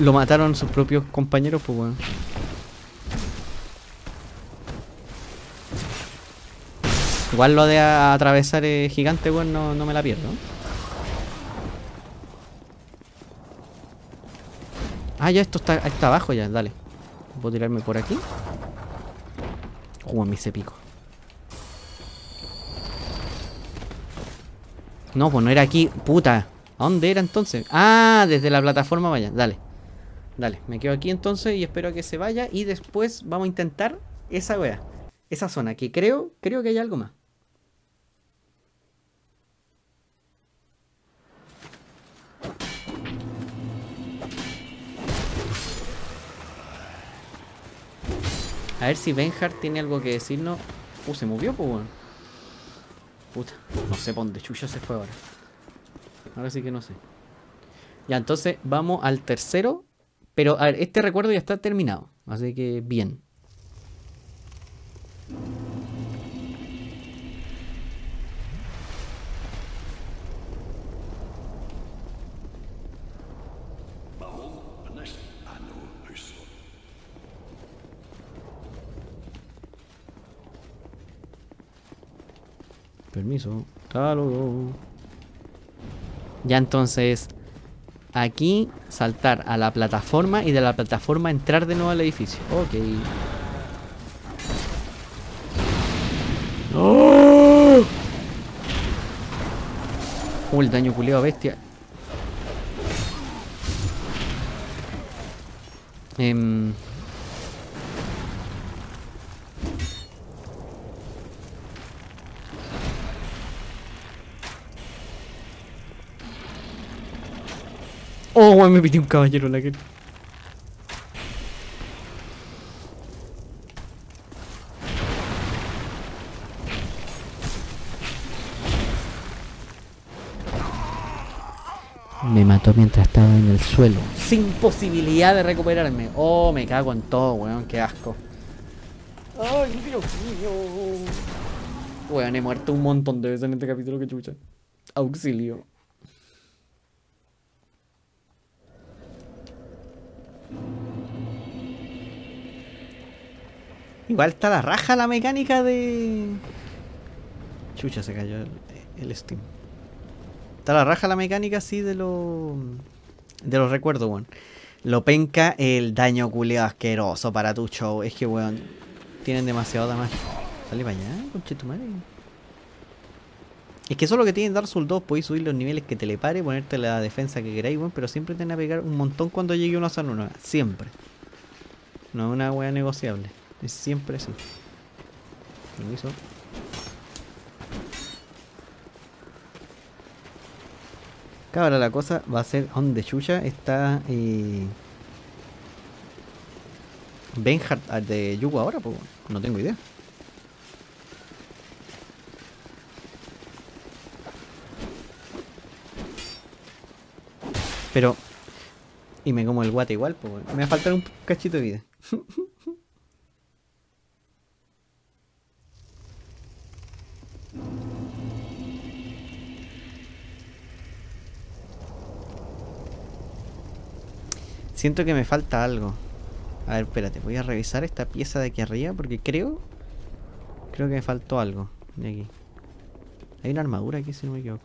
Lo mataron sus propios compañeros, pues bueno. Igual lo de atravesar gigante, bueno, no me la pierdo. Ah, ya esto está abajo ya, dale. Puedo tirarme por aquí. Me hice pico. No, pues no era aquí. Puta. ¿A dónde era entonces? Ah, desde la plataforma, vaya. Dale. Dale, me quedo aquí entonces y espero a que se vaya. Y después vamos a intentar esa wea, esa zona, que creo que hay algo más. A ver si Benhart tiene algo que decirnos. Se movió, pues bueno. Puta, no sé por dónde chucha se fue ahora. Ahora sí que no sé. Ya, entonces vamos al tercero. Pero a ver, este recuerdo ya está terminado. Así que bien. Permiso. Claro. Ya, entonces aquí saltar a la plataforma y de la plataforma entrar de nuevo al edificio. Ok. ¡Oh! El daño culeado bestia. Oh, wey, me pitió un caballero la que... Me mató mientras estaba en el suelo, sin posibilidad de recuperarme. Oh, me cago en todo, weón, qué asco. Ay, Dios mío. Weón, he muerto un montón de veces en este capítulo, que chucha. Auxilio. Igual está la raja la mecánica de... Chucha, se cayó el Steam. Está la raja la mecánica, sí, de los recuerdos, weón. Lo penca el daño culeo asqueroso para tu show. Es que, weón, tienen demasiado damage. Sale para allá, conche tu madre. Es que eso es lo que tiene Dark Souls 2. Podéis subir los niveles que te le pare, ponerte la defensa que queráis, weón. Pero siempre te van a pegar un montón cuando llegue uno a zona nueva. Siempre. No es una weá negociable. Es siempre así. Lo hizo. Ahora la cosa va a ser donde chucha está Benhart de Jugo ahora, pues no tengo idea. Pero y me como el guate igual, pues me va a faltar un cachito de vida. Siento que me falta algo. A ver, espérate, voy a revisar esta pieza de aquí arriba porque creo que me faltó algo de aquí. Hay una armadura aquí, si no me equivoco.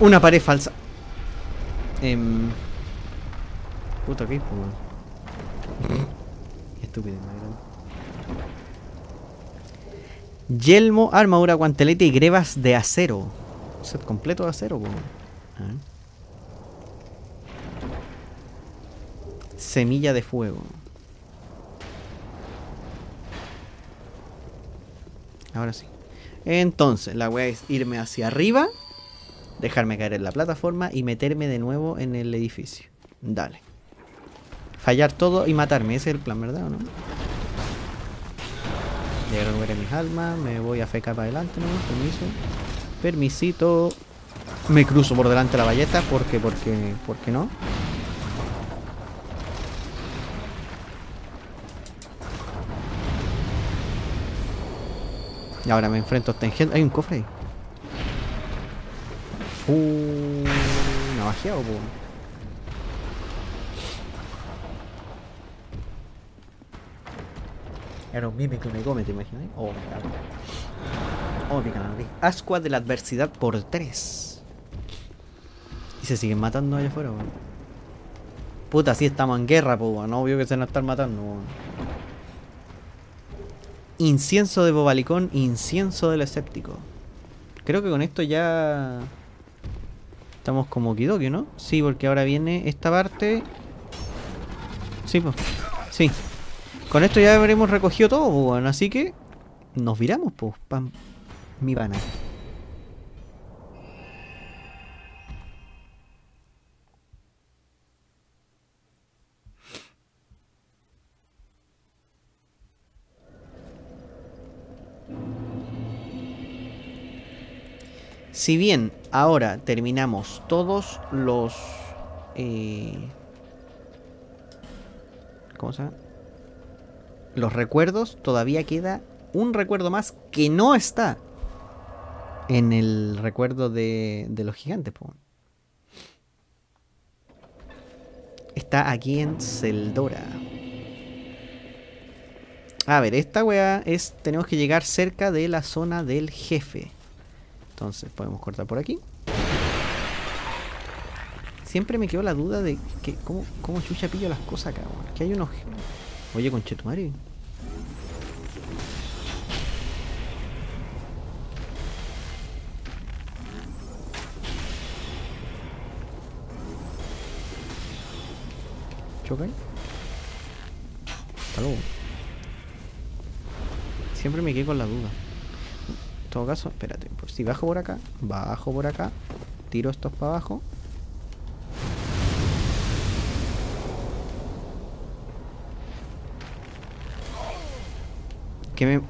Una pared falsa. Puto que estúpido, ¿no? Yelmo, armadura, guantelete y grebas de acero. Set completo de acero, po. Semilla de fuego. Ahora sí. Entonces, la wea es irme hacia arriba, dejarme caer en la plataforma y meterme de nuevo en el edificio. Dale. Fallar todo y matarme. Ese es el plan, ¿verdad o no? Ya recuperé mis almas. Me voy a FK para adelante, ¿no? Permiso. Permisito. Me cruzo por delante de la valleta. Porque no. Y ahora me enfrento a esta engendra. Hay un cofre ahí. Navajeado, po. Era un mime que me come, ¿te imaginas? Oh, me cago. Oh, me cago. Ascua de la adversidad por 3. Y se siguen matando allá afuera, po. Puta, sí estamos en guerra, po. No, obvio que se nos están matando, po. Incienso de Bobalicón, incienso del escéptico. Creo que con esto ya estamos como Kidoki, ¿no? Sí, porque ahora viene esta parte. Sí, pues. Sí. Con esto ya habremos recogido todo, pues, bueno. Así que nos viramos, pues, pam. Mi pana. Si bien ahora terminamos todos los... ¿cómo se llama? Los recuerdos, todavía queda un recuerdo más que no está en el recuerdo de los gigantes, po. Está aquí en Celdora. A ver, esta weá es... tenemos que llegar cerca de la zona del jefe. Entonces podemos cortar por aquí. Siempre me quedó la duda de que cómo chucha pillo las cosas acá, bueno. Que hay unos... Oye, conchetumare. Chocan. Hasta luego. Siempre me quedé con la duda. En todo caso, espérate, pues si bajo por acá, tiro estos para abajo. ¿Qué me...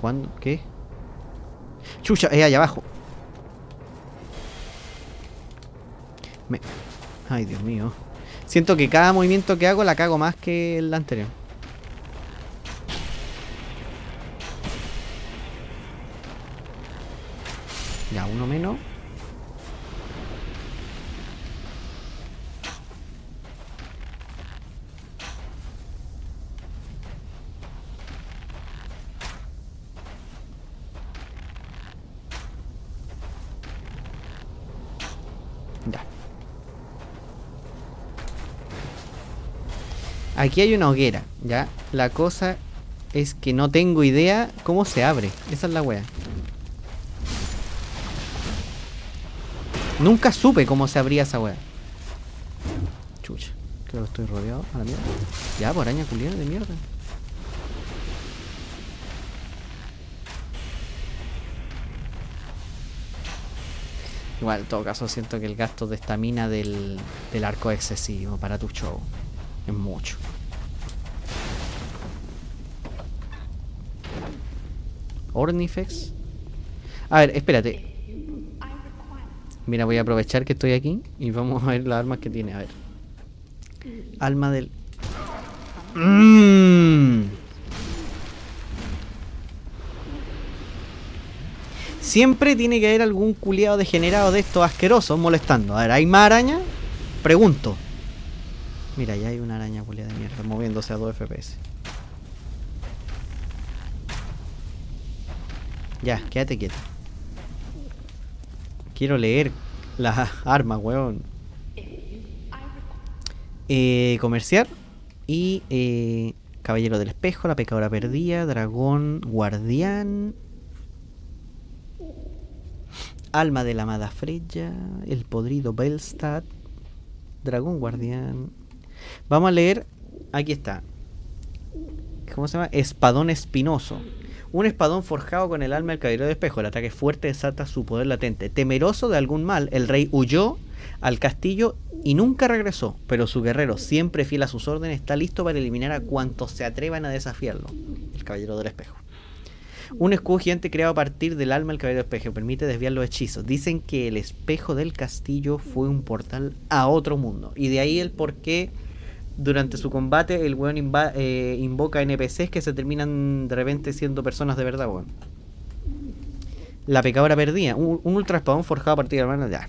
¿Cuándo? ¿Qué? ¡Chucha! Es allá abajo. Ay, Dios mío. Siento que cada movimiento que hago la cago más que el anterior. Ya, uno menos. Ya. Aquí hay una hoguera, ¿ya? La cosa es que no tengo idea cómo se abre. Esa es la wea. Nunca supe cómo se abría esa weá. Chucha. Creo que estoy rodeado. A la mierda. Ya, por araña culiada de mierda. Igual, en todo caso, siento que el gasto de estamina del arco es excesivo para tu show. Es mucho. Ornifex. A ver, espérate. Mira, voy a aprovechar que estoy aquí y vamos a ver las armas que tiene. A ver. Alma del... Siempre tiene que haber algún culiado degenerado de estos asquerosos molestando. A ver, ¿hay más araña? Pregunto. Mira, ya hay una araña culiada de mierda moviéndose a 2 FPS. Ya, quédate quieto. Quiero leer las armas, weón. Comerciar. Y Caballero del Espejo, La Pecadora Perdida, Dragón Guardián, Alma de la Amada Freya, El Podrido Velstadt, Dragón Guardián. Vamos a leer. Aquí está. ¿Cómo se llama? Espadón Espinoso. Un espadón forjado con el alma del caballero de espejo. El ataque fuerte desata su poder latente. Temeroso de algún mal, el rey huyó al castillo y nunca regresó. Pero su guerrero, siempre fiel a sus órdenes, está listo para eliminar a cuantos se atrevan a desafiarlo. El caballero del espejo. Un escudo gigante creado a partir del alma del caballero del espejo. Permite desviar los hechizos. Dicen que el espejo del castillo fue un portal a otro mundo. Y de ahí el por qué... Durante su combate, el weón invoca NPCs que se terminan de repente siendo personas de verdad, weón. La pecadora perdida. Un ultra espadón forjado a partir de la mano. Ya.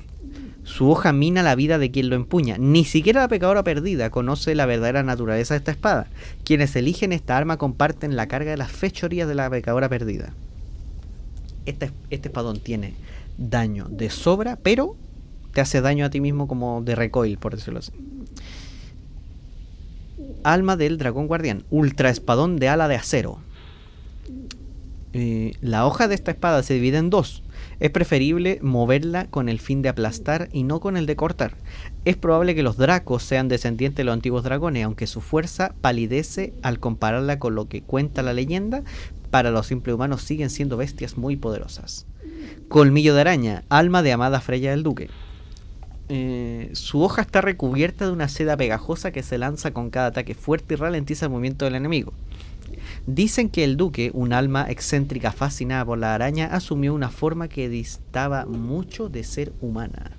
Su hoja mina la vida de quien lo empuña. Ni siquiera la pecadora perdida conoce la verdadera naturaleza de esta espada. Quienes eligen esta arma comparten la carga de las fechorías de la pecadora perdida. Este espadón tiene daño de sobra, pero te hace daño a ti mismo como de recoil, por decirlo así. Alma del dragón guardián. Ultra espadón de ala de acero. La hoja de esta espada se divide en dos. Es preferible moverla con el fin de aplastar y no con el de cortar. Es probable que los dracos sean descendientes de los antiguos dragones, aunque su fuerza palidece al compararla con lo que cuenta la leyenda. Para los simples humanos siguen siendo bestias muy poderosas. Colmillo de araña, alma de amada Freya del Duque. Su hoja está recubierta de una seda pegajosa que se lanza con cada ataque fuerte y ralentiza el movimiento del enemigo. Dicen que el duque, un alma excéntrica fascinada por la araña, asumió una forma que distaba mucho de ser humana.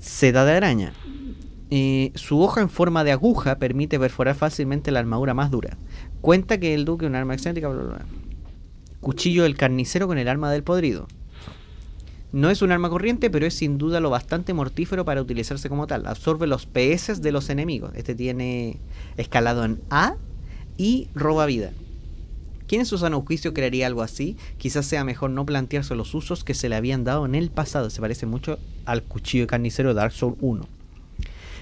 Seda de araña. Su hoja en forma de aguja permite perforar fácilmente la armadura más dura. Cuenta que el duque, un arma excéntrica... Bla, bla, bla. Cuchillo del carnicero con el arma del podrido. No es un arma corriente, pero es sin duda lo bastante mortífero para utilizarse como tal. Absorbe los PS de los enemigos. Este tiene escalado en A y roba vida. ¿Quién en su sano juicio crearía algo así? Quizás sea mejor no plantearse los usos que se le habían dado en el pasado. Se parece mucho al cuchillo de carnicero de Dark Souls 1.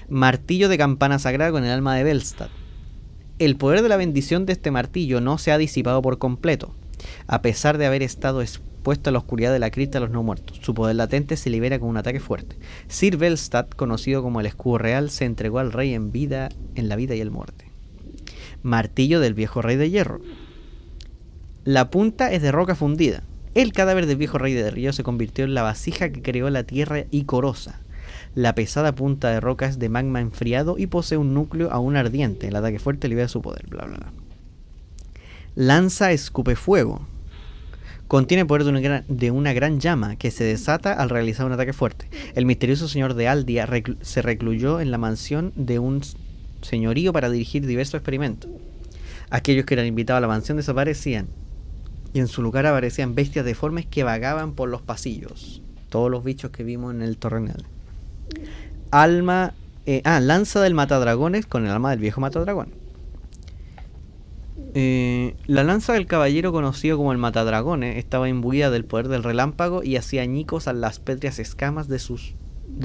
Martillo de campana sagrada con el alma de Velstadt. El poder de la bendición de este martillo no se ha disipado por completo, a pesar de haber estado expuesto a la oscuridad de la cripta de los no muertos. Su poder latente se libera con un ataque fuerte. Sir Velstadt, conocido como el escudo real, se entregó al rey en vida, en la vida y el muerte. Martillo del viejo rey de hierro. La punta es de roca fundida. El cadáver del viejo rey de hierro se convirtió en la vasija que creó la tierra icorosa. La pesada punta de roca es de magma enfriado y posee un núcleo aún ardiente. El ataque fuerte libera su poder. Bla, bla, bla. Lanza escupefuego. Contiene el poder de una gran llama que se desata al realizar un ataque fuerte. El misterioso señor de Aldia se recluyó en la mansión de un señorío para dirigir diversos experimentos. Aquellos que eran invitados a la mansión desaparecían, y en su lugar aparecían bestias deformes que vagaban por los pasillos. Todos los bichos que vimos en el torrenal. Lanza del matadragones con el alma del viejo matadragón. La lanza del caballero conocido como el matadragones estaba imbuida del poder del relámpago y hacía añicos a las pétreas escamas de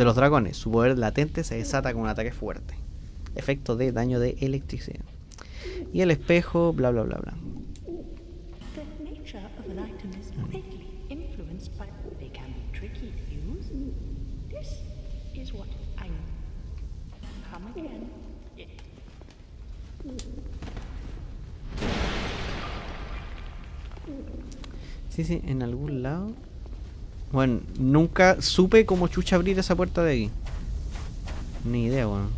los dragones. Su poder latente se desata con un ataque fuerte. Efecto de daño de electricidad. Y el espejo, bla bla bla bla. Sí, en algún lado. Bueno, nunca supe cómo chucha abrir esa puerta de aquí. Ni idea, bueno.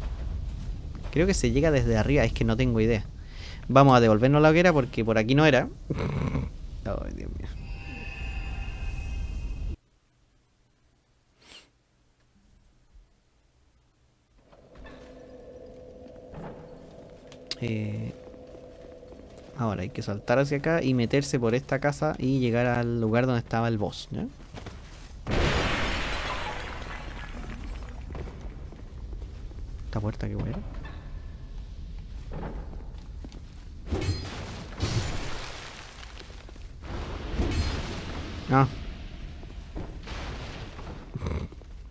Creo que se llega desde arriba, es que no tengo idea. Vamos a devolvernos la hoguera porque por aquí no era. Oh, Dios mío. Ahora hay que saltar hacia acá y meterse por esta casa y llegar al lugar donde estaba el boss, ¿ya? Esta puerta que huele. Ah.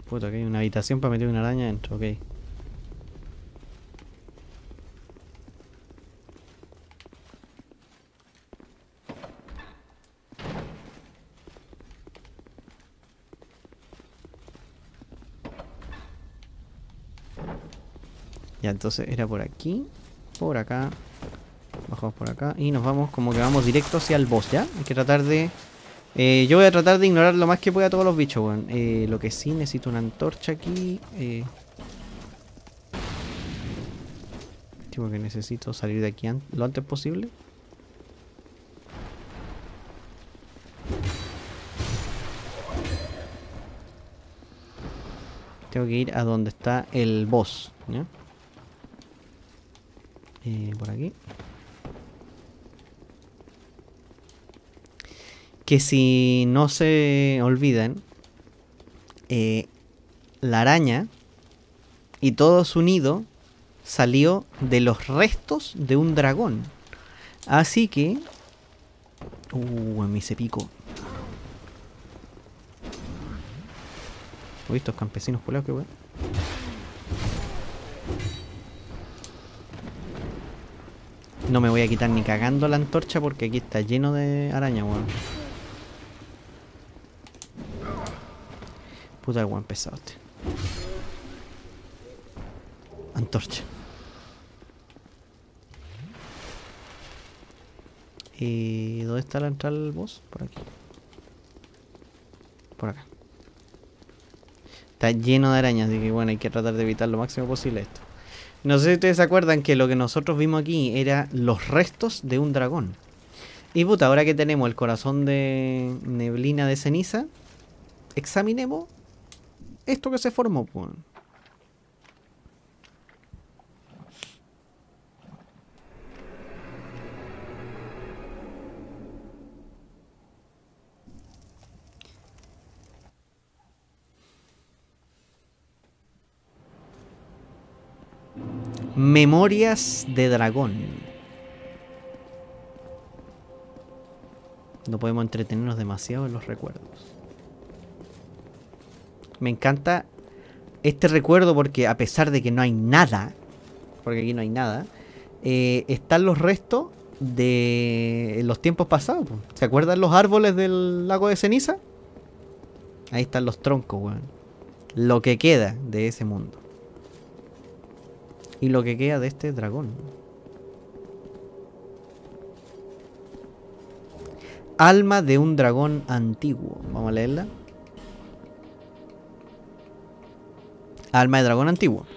Puta, que hay una habitación para meter una araña dentro, ok. Entonces era por aquí, por acá, bajamos por acá y nos vamos como que vamos directo hacia el boss, ¿ya? Hay que tratar de... yo voy a tratar de ignorar lo más que pueda todos los bichos, weón. Lo que sí, necesito una antorcha aquí. Tipo que necesito salir de aquí lo antes posible. Tengo que ir a donde está el boss, ¿ya? Por aquí. que si no se olvidan, la araña y todo su nido salió de los restos de un dragón. Así que... a mí se picó. Uy, estos campesinos culados, qué bueno. No me voy a quitar ni cagando la antorcha porque aquí está lleno de araña, weón. Puta, weón, pesado este. Antorcha. ¿Y dónde está la entrada al boss? Por aquí. Por acá. Está lleno de arañas, así que bueno, hay que tratar de evitar lo máximo posible esto. No sé si ustedes se acuerdan que lo que nosotros vimos aquí era los restos de un dragón. Y puta, ahora que tenemos el corazón de neblina de ceniza, examinemos esto que se formó, pues. Memorias de dragón. No podemos entretenernos demasiado en los recuerdos. Me encanta este recuerdo porque a pesar de que no hay nada, porque aquí no hay nada, están los restos de los tiempos pasados. ¿Se acuerdan los árboles del lago de ceniza? Ahí están los troncos, weón. Lo que queda de ese mundo. Y lo que queda de este dragón. Alma de un dragón antiguo. Vamos a leerla. Alma de dragón antiguo.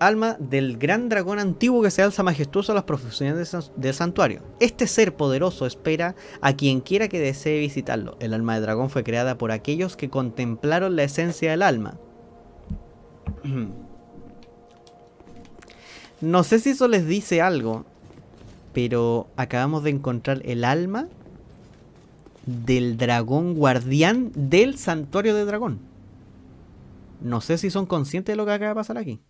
Alma del gran dragón antiguo que se alza majestuoso a las profundidades del santuario. Este ser poderoso espera a quien quiera que desee visitarlo. El alma de dragón fue creada por aquellos que contemplaron la esencia del alma. No sé si eso les dice algo, pero acabamos de encontrar el alma del dragón guardián del santuario de dragón. No sé si son conscientes de lo que acaba de pasar aquí.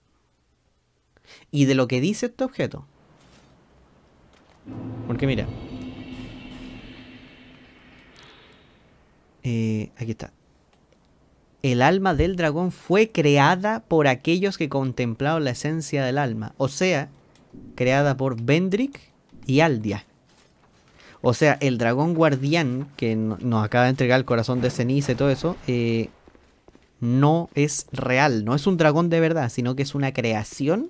Y de lo que dice este objeto. Porque mira. Aquí está. El alma del dragón fue creada por aquellos que contemplaron la esencia del alma. O sea, creada por Benhart y Aldia. O sea, el dragón guardián que nos acaba de entregar el corazón de ceniza y todo eso, no es real. No es un dragón de verdad, sino que es una creación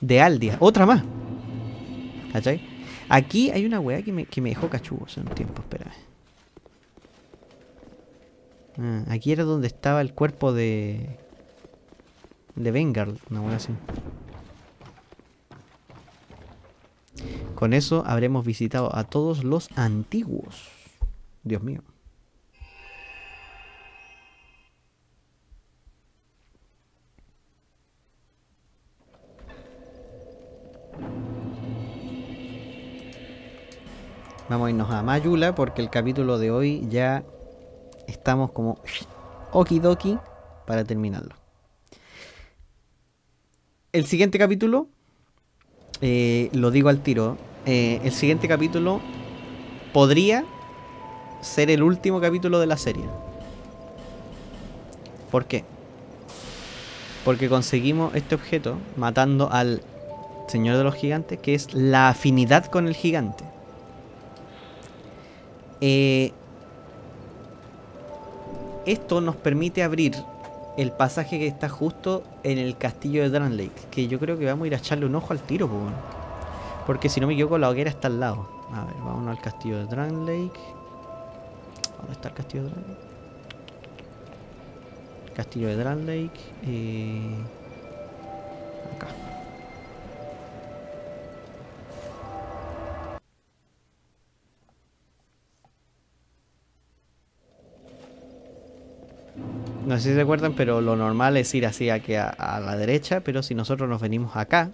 de Aldia. Otra más. ¿Cachai? Aquí hay una weá que me dejó cachugo hace un tiempo. Espérame. Ah, aquí era donde estaba el cuerpo de Benhart, una hueá así. Con eso habremos visitado a todos los antiguos. Dios mío. Vamos a irnos a Majula porque el capítulo de hoy ya... Estamos como okidoki para terminarlo. El siguiente capítulo, lo digo al tiro, el siguiente capítulo podría ser el último capítulo de la serie. ¿Por qué? Porque conseguimos este objeto matando al Señor de los Gigantes, que es la afinidad con el gigante. Esto nos permite abrir el pasaje que está justo en el castillo de Drangleic, que yo creo que vamos a ir a echarle un ojo al tiro, porque si no me equivoco la hoguera está al lado. A ver, vámonos al castillo de Drangleic. ¿Dónde está el castillo de Drangleic? Castillo de Drangleic. Acá. No sé si se acuerdan, pero lo normal es ir así aquí a la derecha, pero si nosotros nos venimos acá.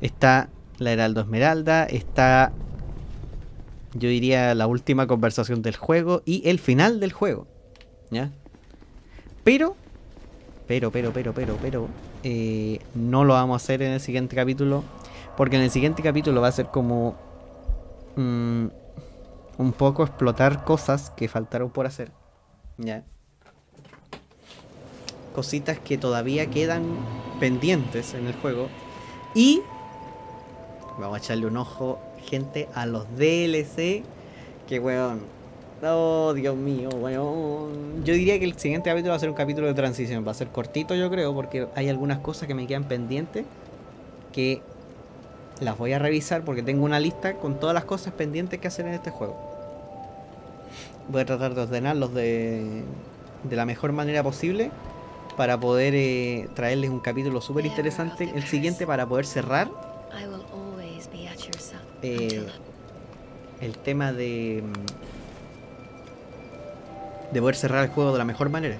Está la Heraldo Esmeralda, está, yo diría, la última conversación del juego y el final del juego, ¿ya? Pero no lo vamos a hacer en el siguiente capítulo, porque en el siguiente capítulo va a ser como un poco explotar cosas que faltaron por hacer, ¿ya? Cositas que todavía quedan pendientes en el juego. Y vamos a echarle un ojo, gente, a los DLC. Que weón, oh Dios mío, weón. Yo diría que el siguiente capítulo va a ser un capítulo de transición. Va a ser cortito, yo creo, porque hay algunas cosas que me quedan pendientes, que las voy a revisar, porque tengo una lista con todas las cosas pendientes que hacer en este juego. Voy a tratar de ordenarlos de la mejor manera posible, para poder traerles un capítulo súper interesante, el siguiente, para poder cerrar el tema de poder cerrar el juego de la mejor manera.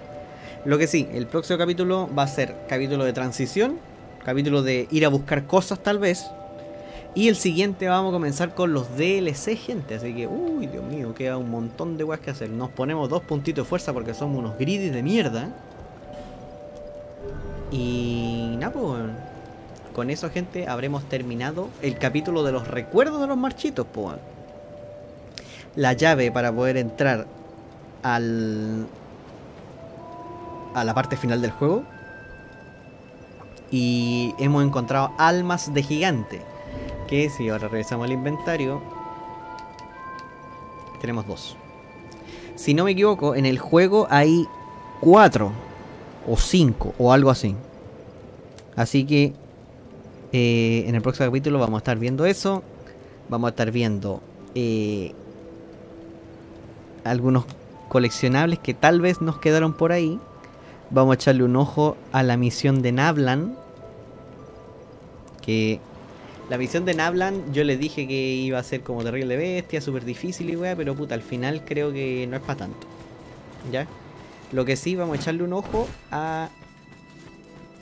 Lo que sí, el próximo capítulo va a ser capítulo de transición, capítulo de ir a buscar cosas tal vez, y el siguiente vamos a comenzar con los DLC, gente. Así que, uy, Dios mío, queda un montón de weas que hacer. Nos ponemos 2 puntitos de fuerza porque somos unos greedies de mierda. Y nada, pues con eso, gente, habremos terminado el capítulo de los recuerdos de los marchitos, pues. La llave para poder entrar a la parte final del juego. Y hemos encontrado almas de gigante, que si ahora regresamos al inventario, tenemos 2. Si no me equivoco, en el juego hay 4 o 5 o algo así. Así que en el próximo capítulo vamos a estar viendo eso. Vamos a estar viendo algunos coleccionables que tal vez nos quedaron por ahí. Vamos a echarle un ojo a la misión de Navlaan, que la misión de Navlaan yo les dije que iba a ser como terrible bestia, súper difícil y weá, pero puta, al final creo que no es para tanto, ¿ya? Lo que sí, vamos a echarle un ojo a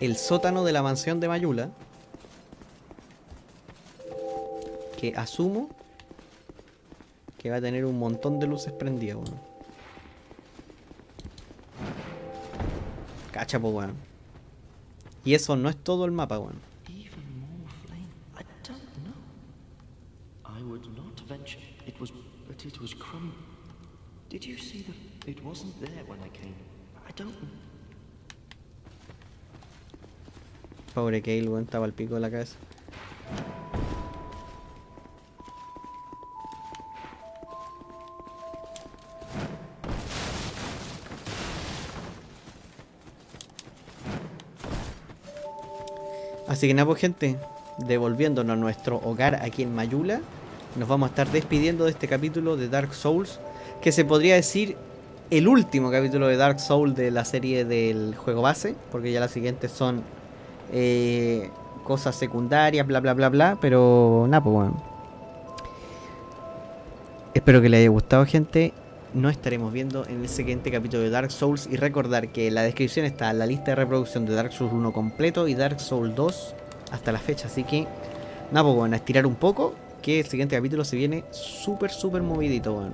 el sótano de la mansión de Majula, que asumo que va a tener un montón de luces prendidas, bueno. Cacha, po, bueno. Y eso no es todo el mapa, bueno. Pobre Kale, bueno, estaba al pico de la cabeza. Así que nada, pues, gente, devolviéndonos a nuestro hogar aquí en Majula, nos vamos a estar despidiendo de este capítulo de Dark Souls, que se podría decir el último capítulo de Dark Souls de la serie del juego base, porque ya las siguientes son cosas secundarias, bla bla bla bla, pero nada, pues bueno. Espero que les haya gustado, gente. Nos estaremos viendo en el siguiente capítulo de Dark Souls, y recordar que en la descripción está la lista de reproducción de Dark Souls 1 completo y Dark Souls 2 hasta la fecha, así que nada, pues bueno, a estirar un poco, que el siguiente capítulo se viene súper súper movidito, bueno.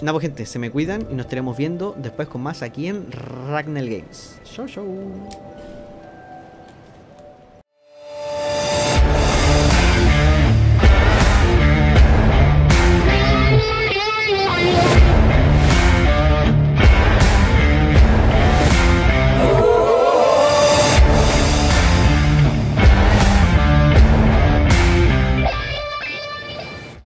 Nada, pues, gente, se me cuidan y nos estaremos viendo después con más aquí en Ragnell Games. Chau, chau.